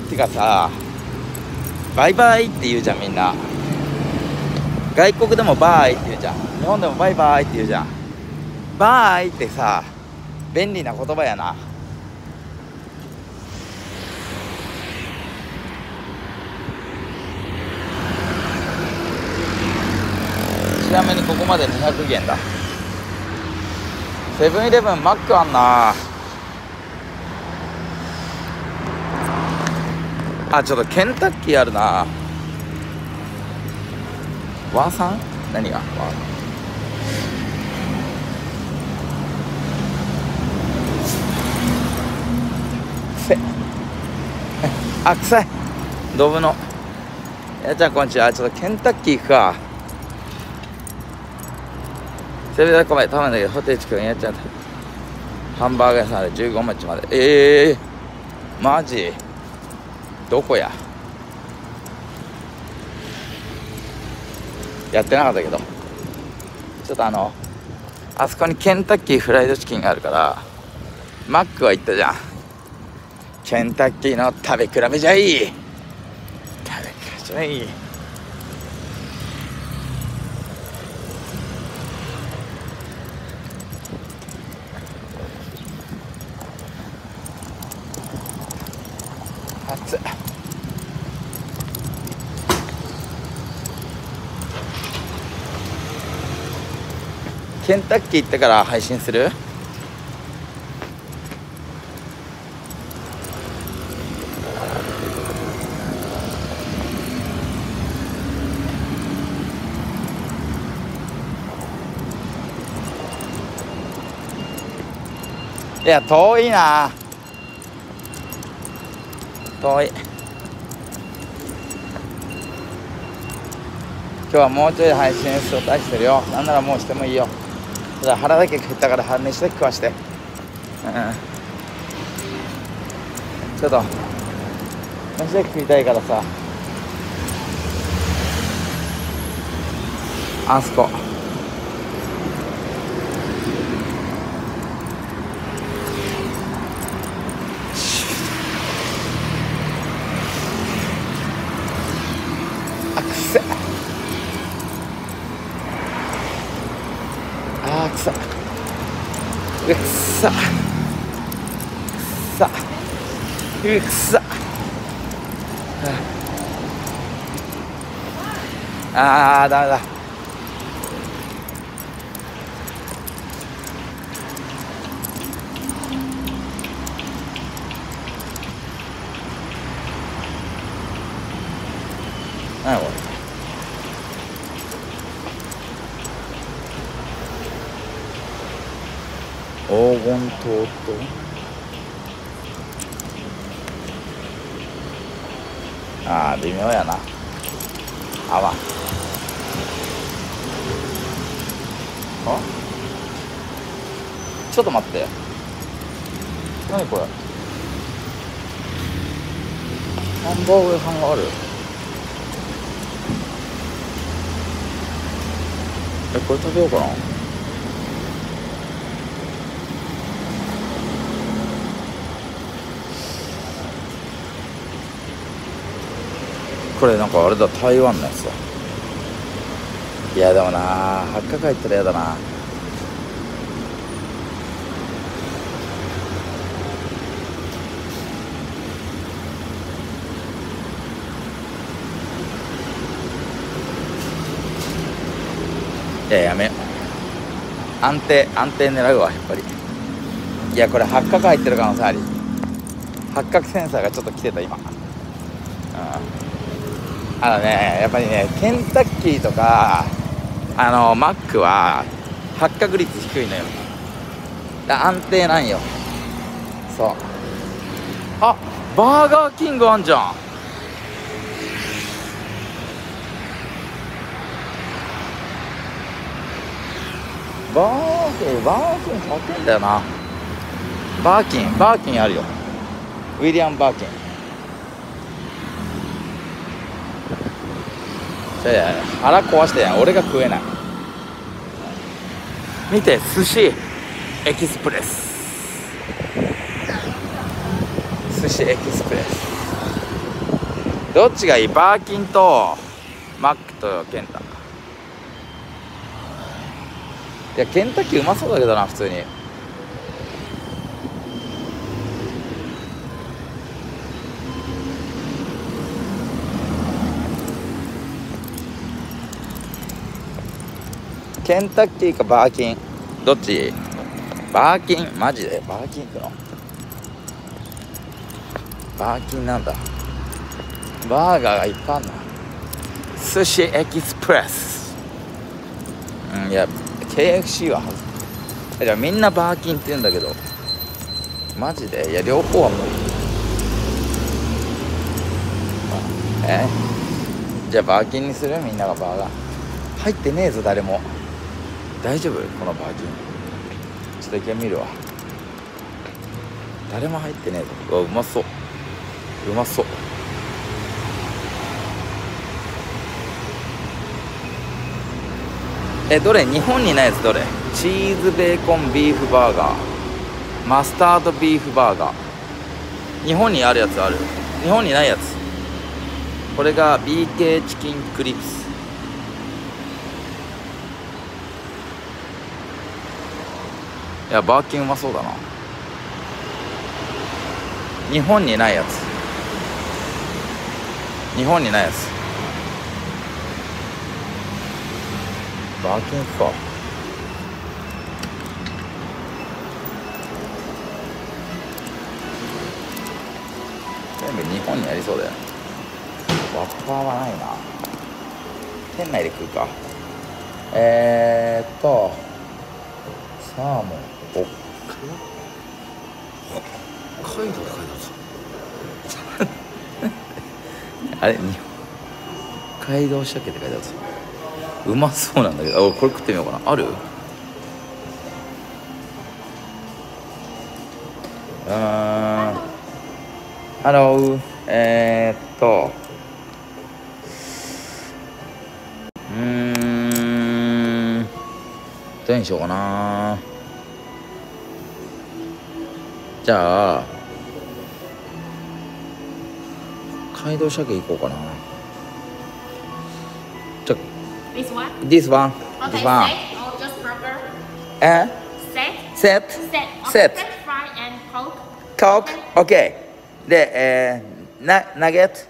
てかさ、バイバイって言うじゃん、みんな。外国でもバイって言うじゃん。日本でもバイバイって言うじゃん。バイってさ、便利な言葉やな。ちなみにここまで200元だ。セブンイレブンマックあんなあ。ちょっとケンタッキーあるな。和さん、何が臭い。あ、臭い。ドブのやちゃん、こんにちは。ちょっとケンタッキー行くか。セブンイレブンたまんだけど、ホテイチ君やちゃんハンバーガー屋さんで15日まで。ええー、マジどこや。やってなかったけど、ちょっとあそこにケンタッキーフライドチキンがあるから、マックは行ったじゃん。ケンタッキーの食べ比べじゃいい。食べ比べじゃいい。熱っ。ケンタッキー行ってから配信する？いや、遠いな。遠い。今日はもうちょい配信数を出してるよ。なんならもうしてもいいよ。ただ腹だけ食ったから、飯だけ食わして。うん、ちょっと飯だけ食いたいからさ。あそこくさ。ああ、ダメだ。何これ。黄金塔と。ああ、微妙やな。あわ。あ、ちょっと待って、何これ。ハンバーグ屋さんがある。え、これ食べようかな。これなんかあれだ、台湾のやつだ。いやでもな、八角入ったらやだな。いや、やめよ。安定狙うわ、やっぱり。いやこれ八角入ってる可能性あり、八角センサーがちょっと来てた今。あのねやっぱりねケンタッキーとかマックは発覚率低いのよ。だ安定なんよ。そう、あバーガーキングあんじゃん。バーキン高いんだよな。バーキンあるよ。ウィリアム・バーキン。腹壊してやん、俺が食えない。見て、寿司エキスプレス。寿司エキスプレス。どっちがいい？バーキンとマックとケンタ。いやケンタッキーうまそうだけどな普通に。ケンタッキーかバーキンどっち？バーキンマジでバーキン行くの？バーキンなんだ。バーガーがいっぱいあんな。寿司エキスプレス。うんいや。KFC はじゃあみんなバーキンって言うんだけどマジでいや両方は無理。じゃあバーキンにする？みんながバーガー入ってねえぞ誰も。大丈夫このバーキン。ちょっと一回見るわ。誰も入ってねえぞ。うわうまそううまそう。どれ？日本にないやつどれ？チーズベーコンビーフバーガー、マスタードビーフバーガー。日本にあるやつある？日本にないやつ。これが BK チキンクリップス。いやバーキンうまそうだな。日本にないやつ。日本にないやつ。バーキンか。全部日本にありそうだよね。ワッパーはないな。店内で食うか。サーモン北海道書いてあるぞあれ北海道したっけって書いてあるぞ。うまそうなんだけど、俺これ食ってみようかな。ある？ハロー。どうにしようかな。じゃあ北海道鮭行こうかな。This one? This one. Okay, this one. Set or just burger? Set? Set. Set. Okay, fry and Coke. Coke, okay. The nugget?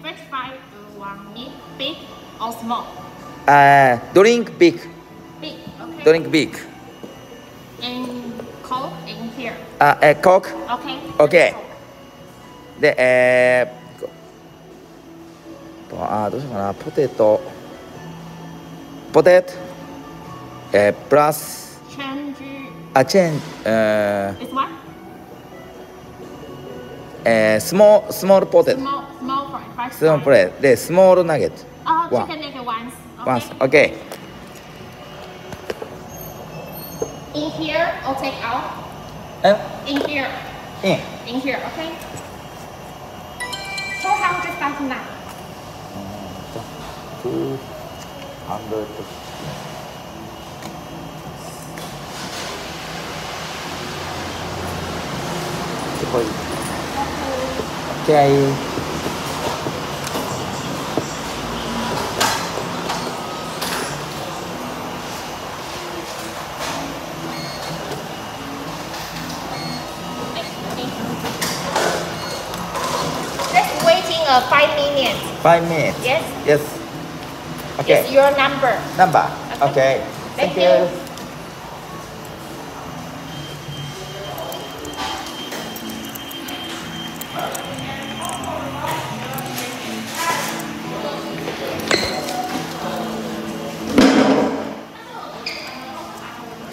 French fry, do you want meat, big or small? Drink big. Big, okay. Drink big. And Coke in here? Coke? Okay. Okay. Coke. The... ああどうしようかな。ポテトプラスチェンジスモールポテトスモールでスモールナゲットワンス OK。 In here or take out? In here OK. 439Just waiting 5 minutes. 5 minutes. Yes. Yes.Okay. It's your number. Okay. Thank you.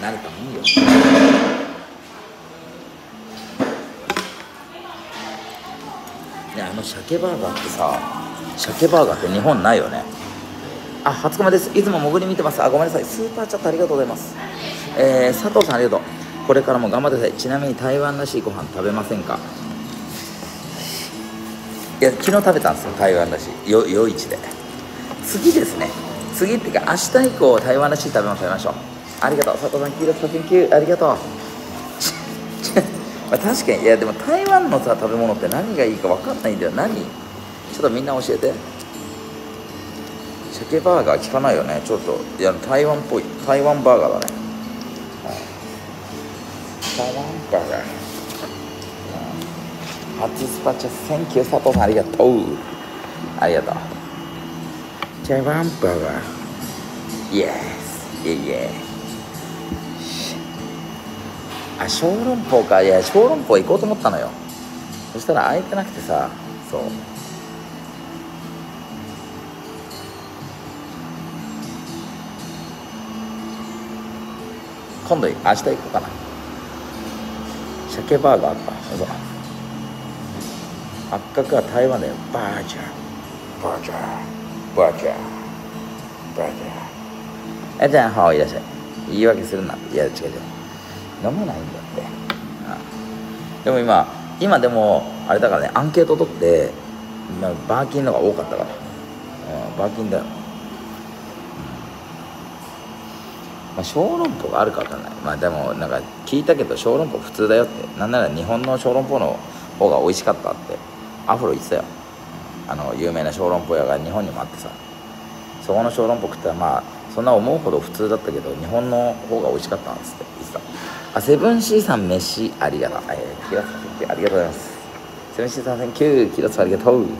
なると思うよ。ね、あの鮭バーガーってさ、鮭バーガーって日本ないよね。あ、初コメです。いつも潜り見てます。あ、ごめんなさい。スーパーチャットありがとうございます。佐藤さんありがとう。これからも頑張ってください。ちなみに台湾らしいご飯食べませんか？いや、昨日食べたんですよ、台湾らしい。夜市で。次ですね。次っていうか、明日以降、台湾らしい食べ物食べましょう。ありがとう。佐藤さん、黄色と研究、ありがとう。まあ、確かに、いや、でも台湾のさ、食べ物って何がいいか分かんないんだよ。何？ちょっとみんな教えて。鮭バーガー聞かないよね。ちょっと、いや、台湾っぽい。台湾バーガーだね。台湾バーガー。初スパチャセンキュー、佐藤さんありがとう。ありがとう。ジャワンバーガー。イエス。イエス。あ、小籠包か。いや、小籠包行こうと思ったのよ。そしたら空いてなくてさ、そう。今度、明日行こうかな。鮭バーガーか。そうだ。八角は台湾だよ。バージャー、バージャー、バージャー、バージャー。え、じゃあ、はい、いらっしゃい。言い訳するな。いや、違う違う。飲まないんだって。ああ、でも今でも、あれだからね、アンケート取って、バーキンのが多かったから。うん、バーキンだよ。まあ、小籠包があるかわかんない。まあ、でも、なんか、聞いたけど、小籠包普通だよって。なんなら日本の小籠包の方が美味しかったって。アフロ言ってたよ。あの有名な小籠包屋が日本にもあってさ、そこの小籠包食ったら、まあそんな思うほど普通だったけど日本の方が美味しかったんですって言ってた。あ、セブンシーさん飯ありがとう。キロスさんありがとうございます。セブンシーさんセンキュー。キロスさんありがとう。あり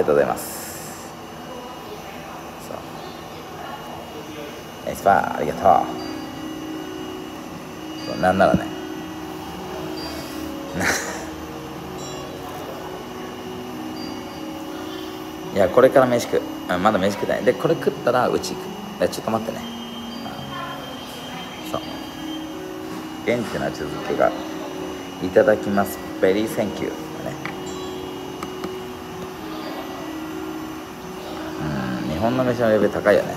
がとうございます。そうエスパーありがとう。なんならねいや、これから飯食う。まだ飯食ってない。で、これ食ったらうち行く。ちょっと待ってね。そう。現地の続きがいただきます。ベリーセンキュー。ね。うん、日本の飯のレベル高いよね。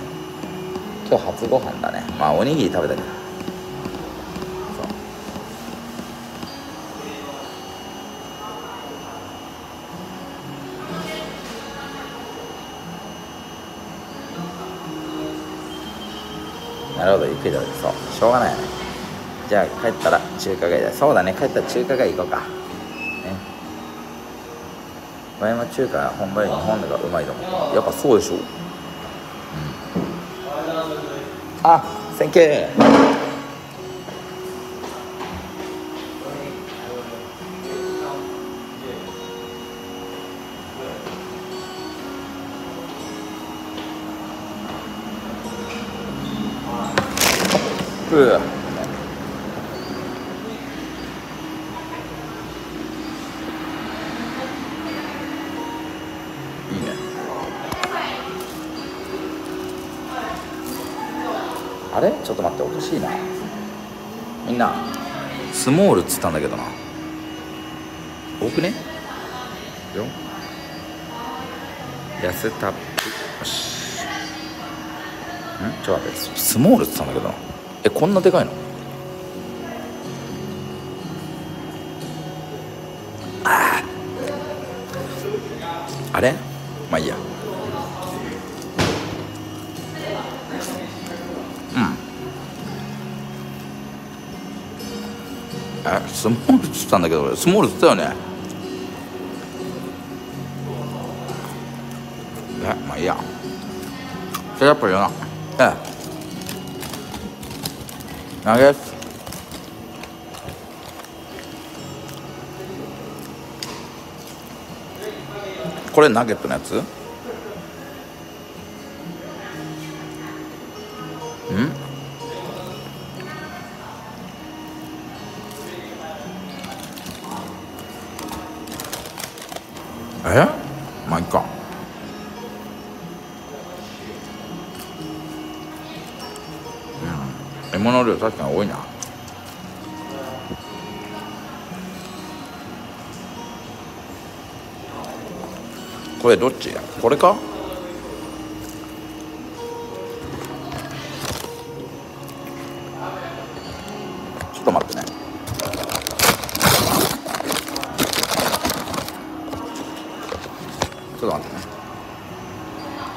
今日初ご飯だね。まあ、おにぎり食べたけど。なるほど、ゆっくりだ。そう、しょうがないよね。じゃあ帰ったら中華街だ。そうだね、帰ったら中華街行こうかね。前も中華本場より日本のがうまいと思う。やっぱそうでしょ、うん、あ、センキュー。あれ、ちょっと待って、おかしいな。みんなスモールっつったんだけどな。多くねよ。安たっぷ。よし。ん、ちょっと待って、スモールっつったんだけどな。え、こんなでかいの？ああ、あれ、まあいいや。うん。え、スモールっつったんだけど、俺スモールっつったよね。え、まあいいや。それやっぱりよな。ええ。ナゲッツ。これナゲットのやつ？ん？え？まあいいか。獲物量確かに多いな。これどっちや、これか。ちょっと待ってね。ちょっと待ってね。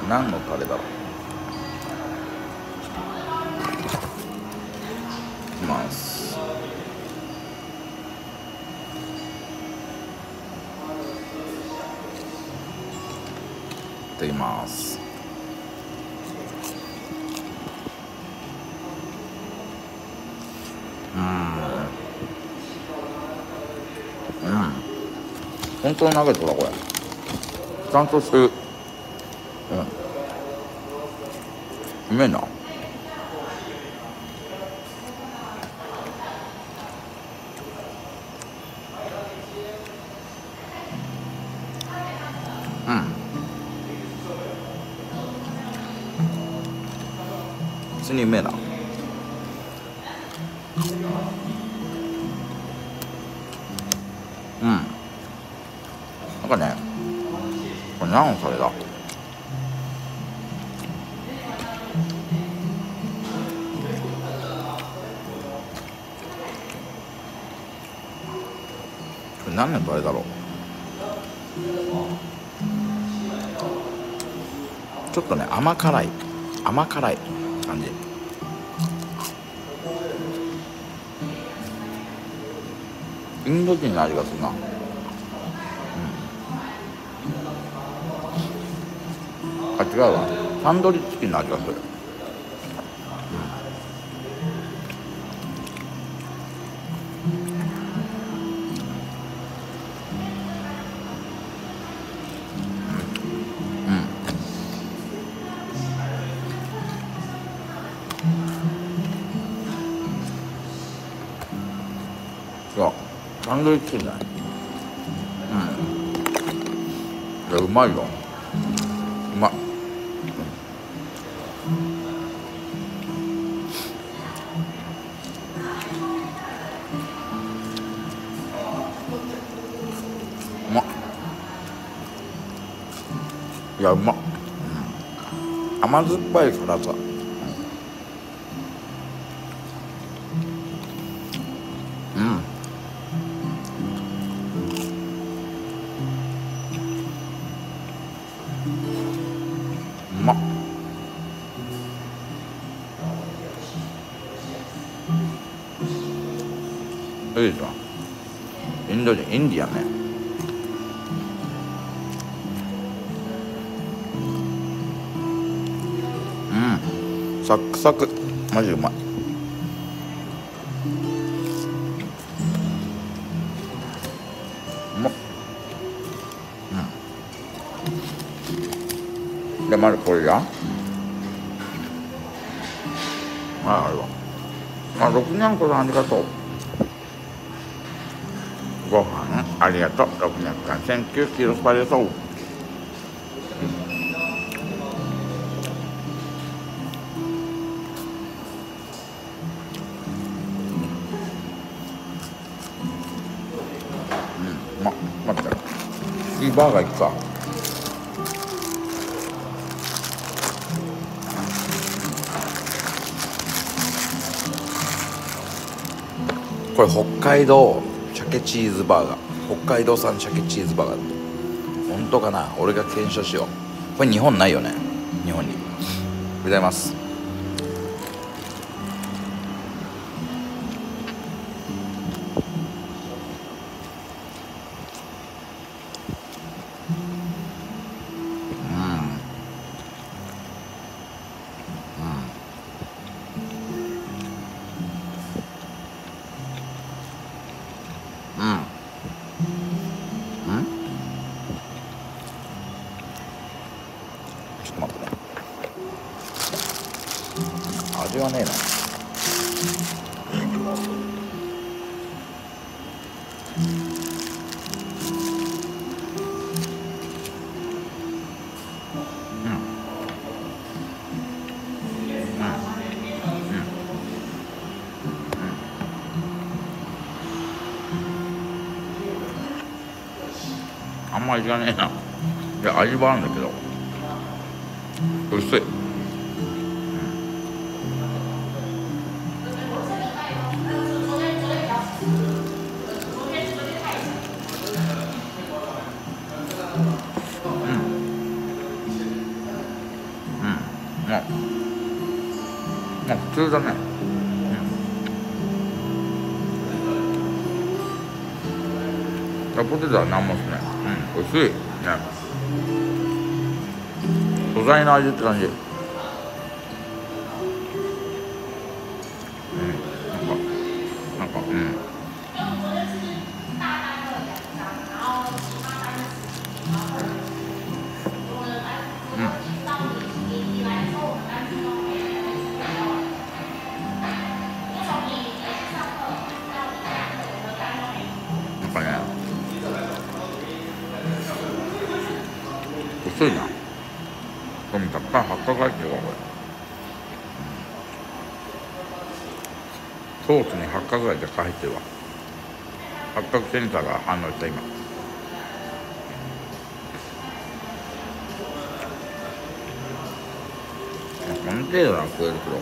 何のタレだろう。いきます。いただきます。本当のナゲットだこれ。ちゃんとしてる。うめえな。普通にうめえな。なんかね、これ何のタレだ。これ何のタレだろう。ちょっとね、甘辛い感じ。インド人の味がするな。違うわ、タンドリーチキンの味がする。そう、タンドリーチキンだね。いや、うまいよ。うまい。いや、うまっ、甘酸っぱい辛さ。うまっ。いいじゃん、インド人、インディアンね。サクサク、マジうまい。で、まずこれじゃん。あれはまあろくにゃんこさんありがとう。ご飯ありがとう。ろくにゃんこさんセンキューありがとう。いいバーガー行くか。これ北海道鮭チーズバーガー、北海道産鮭チーズバーガー。本当かな、俺が検証しよう。これ日本ないよね、日本に。ございます。ちょっと待ってね。味はねえな。んま味がねえな。いや味はあるんだけど薄い。まあ普通だね。ポテトはなんもですね。うん、薄いね。素材の味って感じ。なんか薄いな。これたくさん発火が入ってるわこれ、ソースに発火ぐらいで入ってるわ。発火センサーが反応した今。この程度は食えるけど。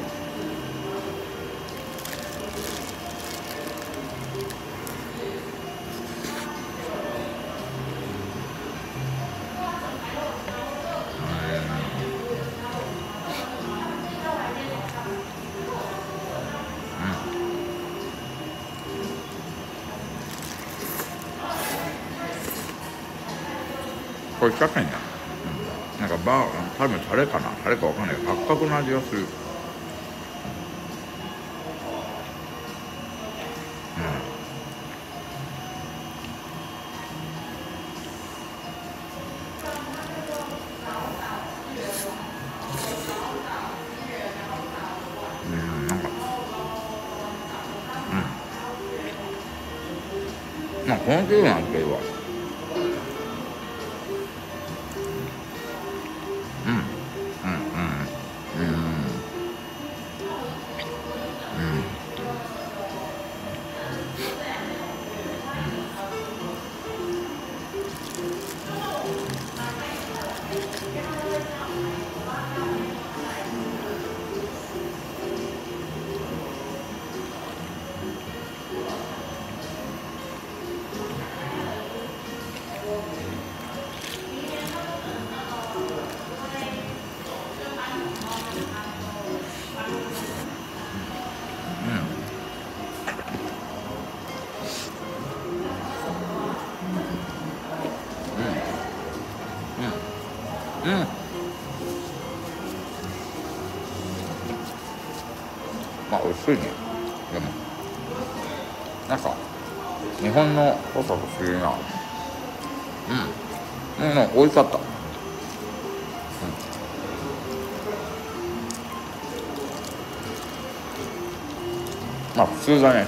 これ近くにな、なんかバー、多分タレかな、タレかわかんないけど、八角の味がする。まあ、この程度なんて言えば。まあ薄いね。でもなんか日本の濃さと不思議な。美味しかった。まあ普通だね。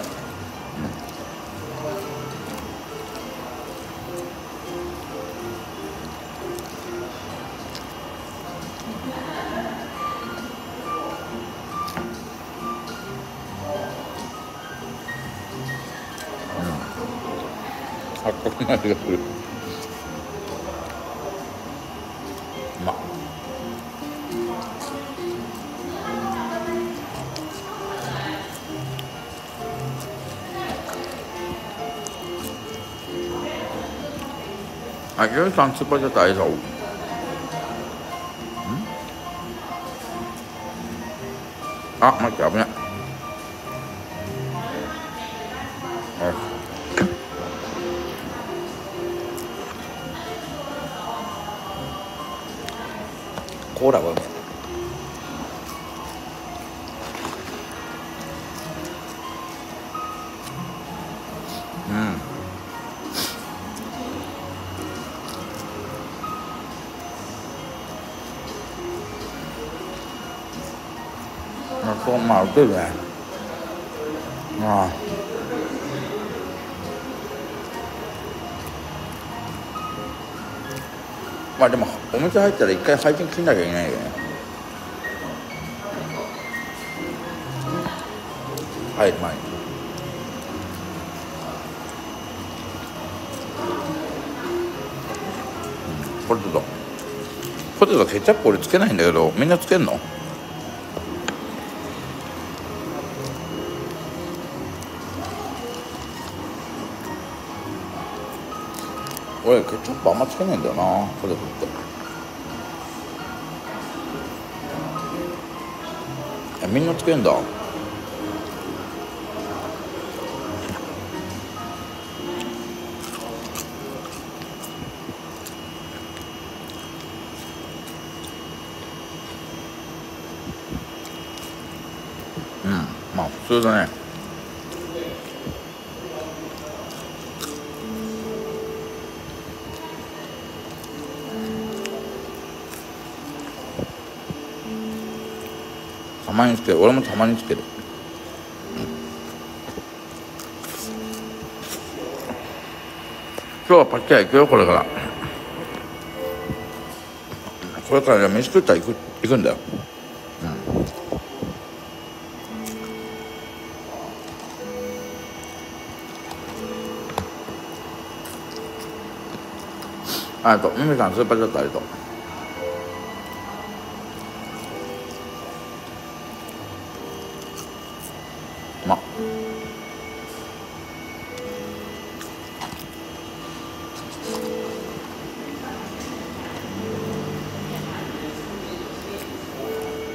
発覚の味がする。まあゆうさんスーパージャットありそう。あ、待って危ない。コーラはまあうまいね。まあでもお店入ったら一回配信切んなきゃいけないよね。はい、うまい。ポテトケチャップ俺つけないんだけどみんなつけんの？俺ケチャップあんまつけないんだよなポテトって。みんなつけんだ。まあ普通だね。たまにつける。俺もたまにつける。今日はパッキャー行くよ。これからじゃあ飯食ったら行くんだよ。ありがとう。ミミさん、スーパーチャットありがとう。まっ。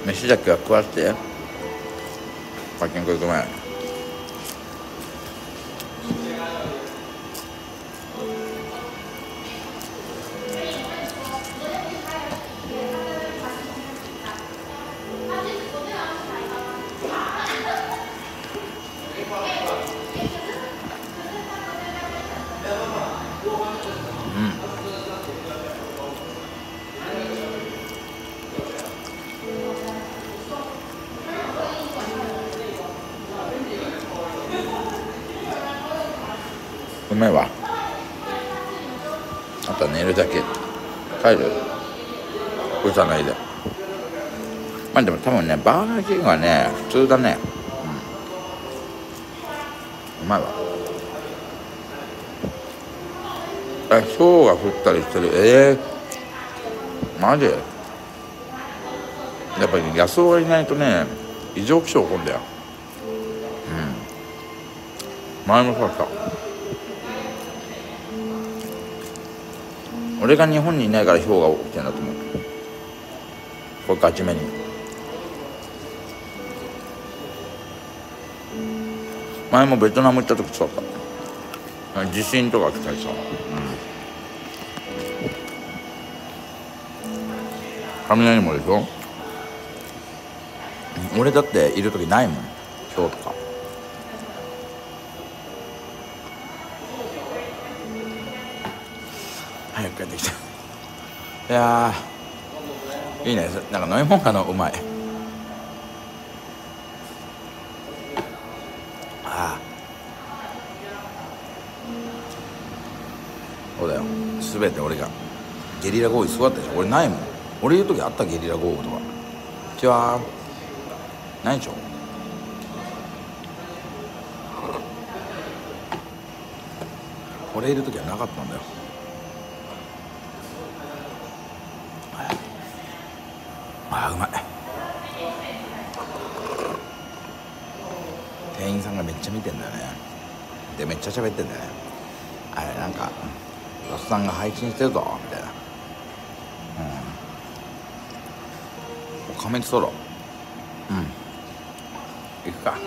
飯だけは食わして。パチンコ行く前。うまいわ。あとは寝るだけ。帰る？うざないで。まあでも多分ね、バーガーキングはね普通だね。うまいわ。あ、ひょうが降ったりしてる。マジ？やっぱりね、野草がいないとね異常気象起こるんだよ。前もそうだった。俺が日本にいないから氷が起きてんだと思う。これガチめに。前もベトナム行った時そうだった。地震とか来たりさ、雷もでしょ。俺だっている時ないもん氷とか。早く帰ってきた。いやーいいね。なんか飲み物かな。うまい。ああそうだよ。全て俺がゲリラ豪雨すごかったでしょ。俺ないもん。俺いる時あった？ゲリラ豪雨とか。こんにちは。ないでしょ。俺いる時はなかったんだよ。ああうまい。店員さんがめっちゃ見てんだよね。でめっちゃ喋ってんだよね。あれなんか「おっさんが配信してるぞ」みたいな。仮面ソロ。行くか。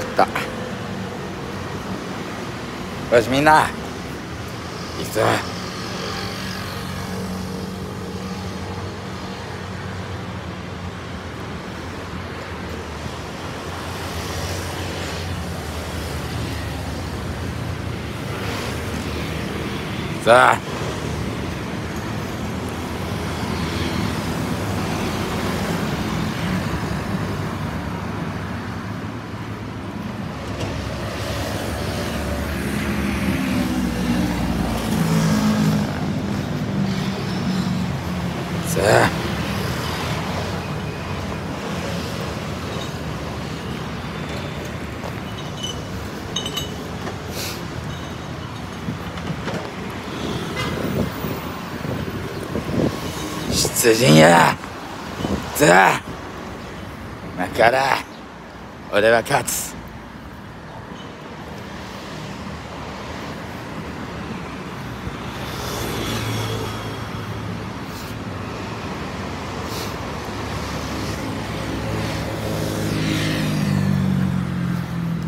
食った。よしみんな行くぞ。さあ出陣や。さあ今から俺は勝つ。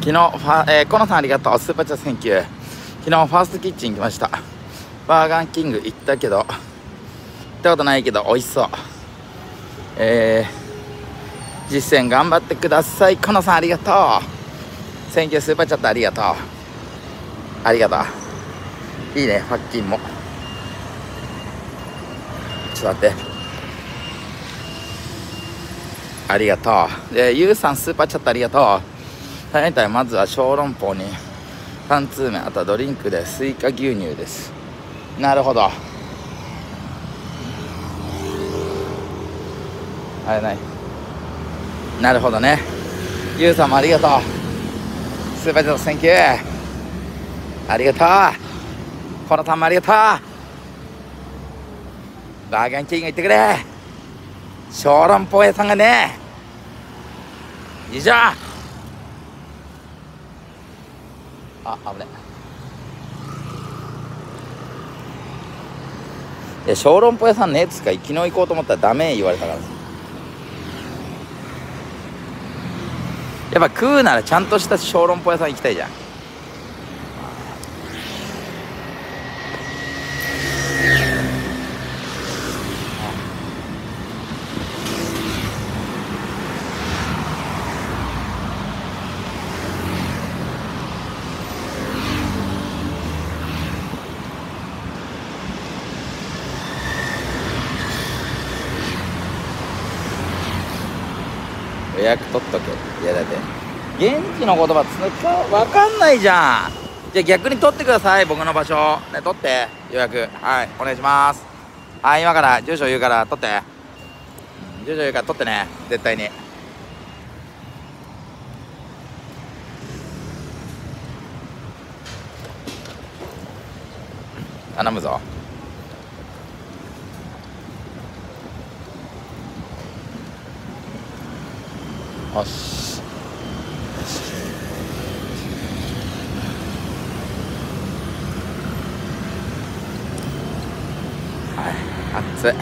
昨日コノさんありがとう。スーパーチャセンキュー。昨日ファーストキッチン来ました。バーガーキング行ったけど行ったことないけど美味しそう。実践頑張ってください。コノさんありがとう。センキュースーパーチャットありがとう。ありがとう。いいね、ファッキンも。ちょっと待って。ありがとう。ユウさんスーパーチャットありがとう。はい、まずは小籠包に3通目、あとはドリンクでスイカ牛乳です。なるほど。あれない。なるほどね。ゆうさんもありがとう。スーパーチャットセンキュー。ありがとう。このたんもありがとう。バーガンキング行ってくれ。小籠包屋さんがね。以上。あ、危ねえ。小籠包屋さんねっつか昨日行こうと思ったらダメ言われたから。やっぱ食うならちゃんとした小籠包屋さん行きたいじゃん。予約取っとけ。いやだって現地の言葉分かんないじゃん。じゃあ逆に取ってください。僕の場所、ね、取って予約。はいお願いします。はい今から住所言うから取って。住所言うから取ってね絶対に。頼むぞ。よし。はい、熱い。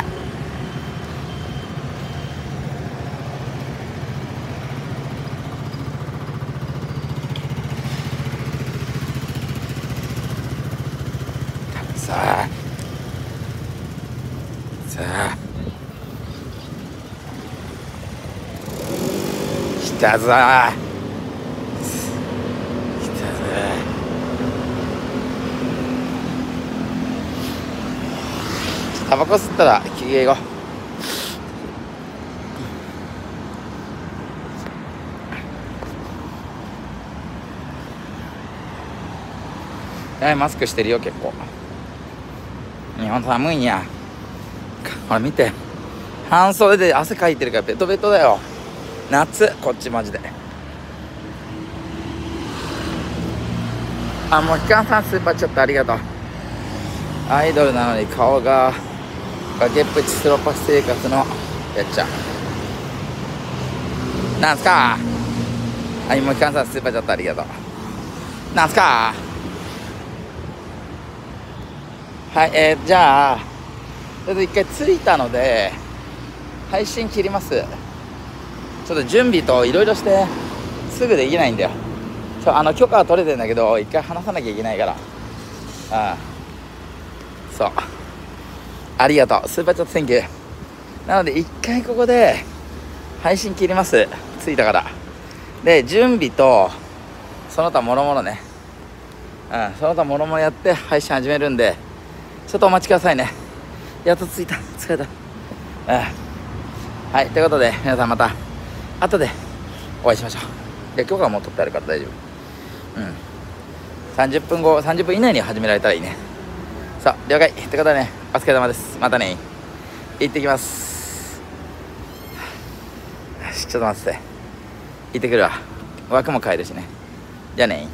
さあ。さあ。来たぞー。来たぞー。タバコ吸ったら切り絵が。マスクしてるよ結構。日本寒いんや。ほら見て半袖で汗かいてるからベトベトだよ。夏こっちマジで。あもうひかんさんスーパーチャットありがとう。アイドルなのに顔が崖っぷちスロパス生活のやっちゃう。なんすか。はいもうひかんさんスーパーチャットありがとう。なんすか。はいじゃあとりあえず一回着いたので配信切ります。ちょっと準備といろいろしてすぐできないんだよ。許可は取れてんだけど、一回話さなきゃいけないから。ああ、そう、ありがとう、スーパーチャットセンキュー。なので一回ここで配信切ります、着いたから。で準備とその他もろもろね、その他もろもろやって配信始めるんで、ちょっとお待ちくださいね。やっと着いた、疲れた。はい、ということで皆さんまた後でお会いしましょう。で許可はもう取ってあるから大丈夫。30分後、30分以内に始められたらいいね。さあ、了解。ってことでね、お疲れ様です。またね、行ってきます。ちょっと待ってて、行ってくるわ。枠も変えるしね。じゃあね。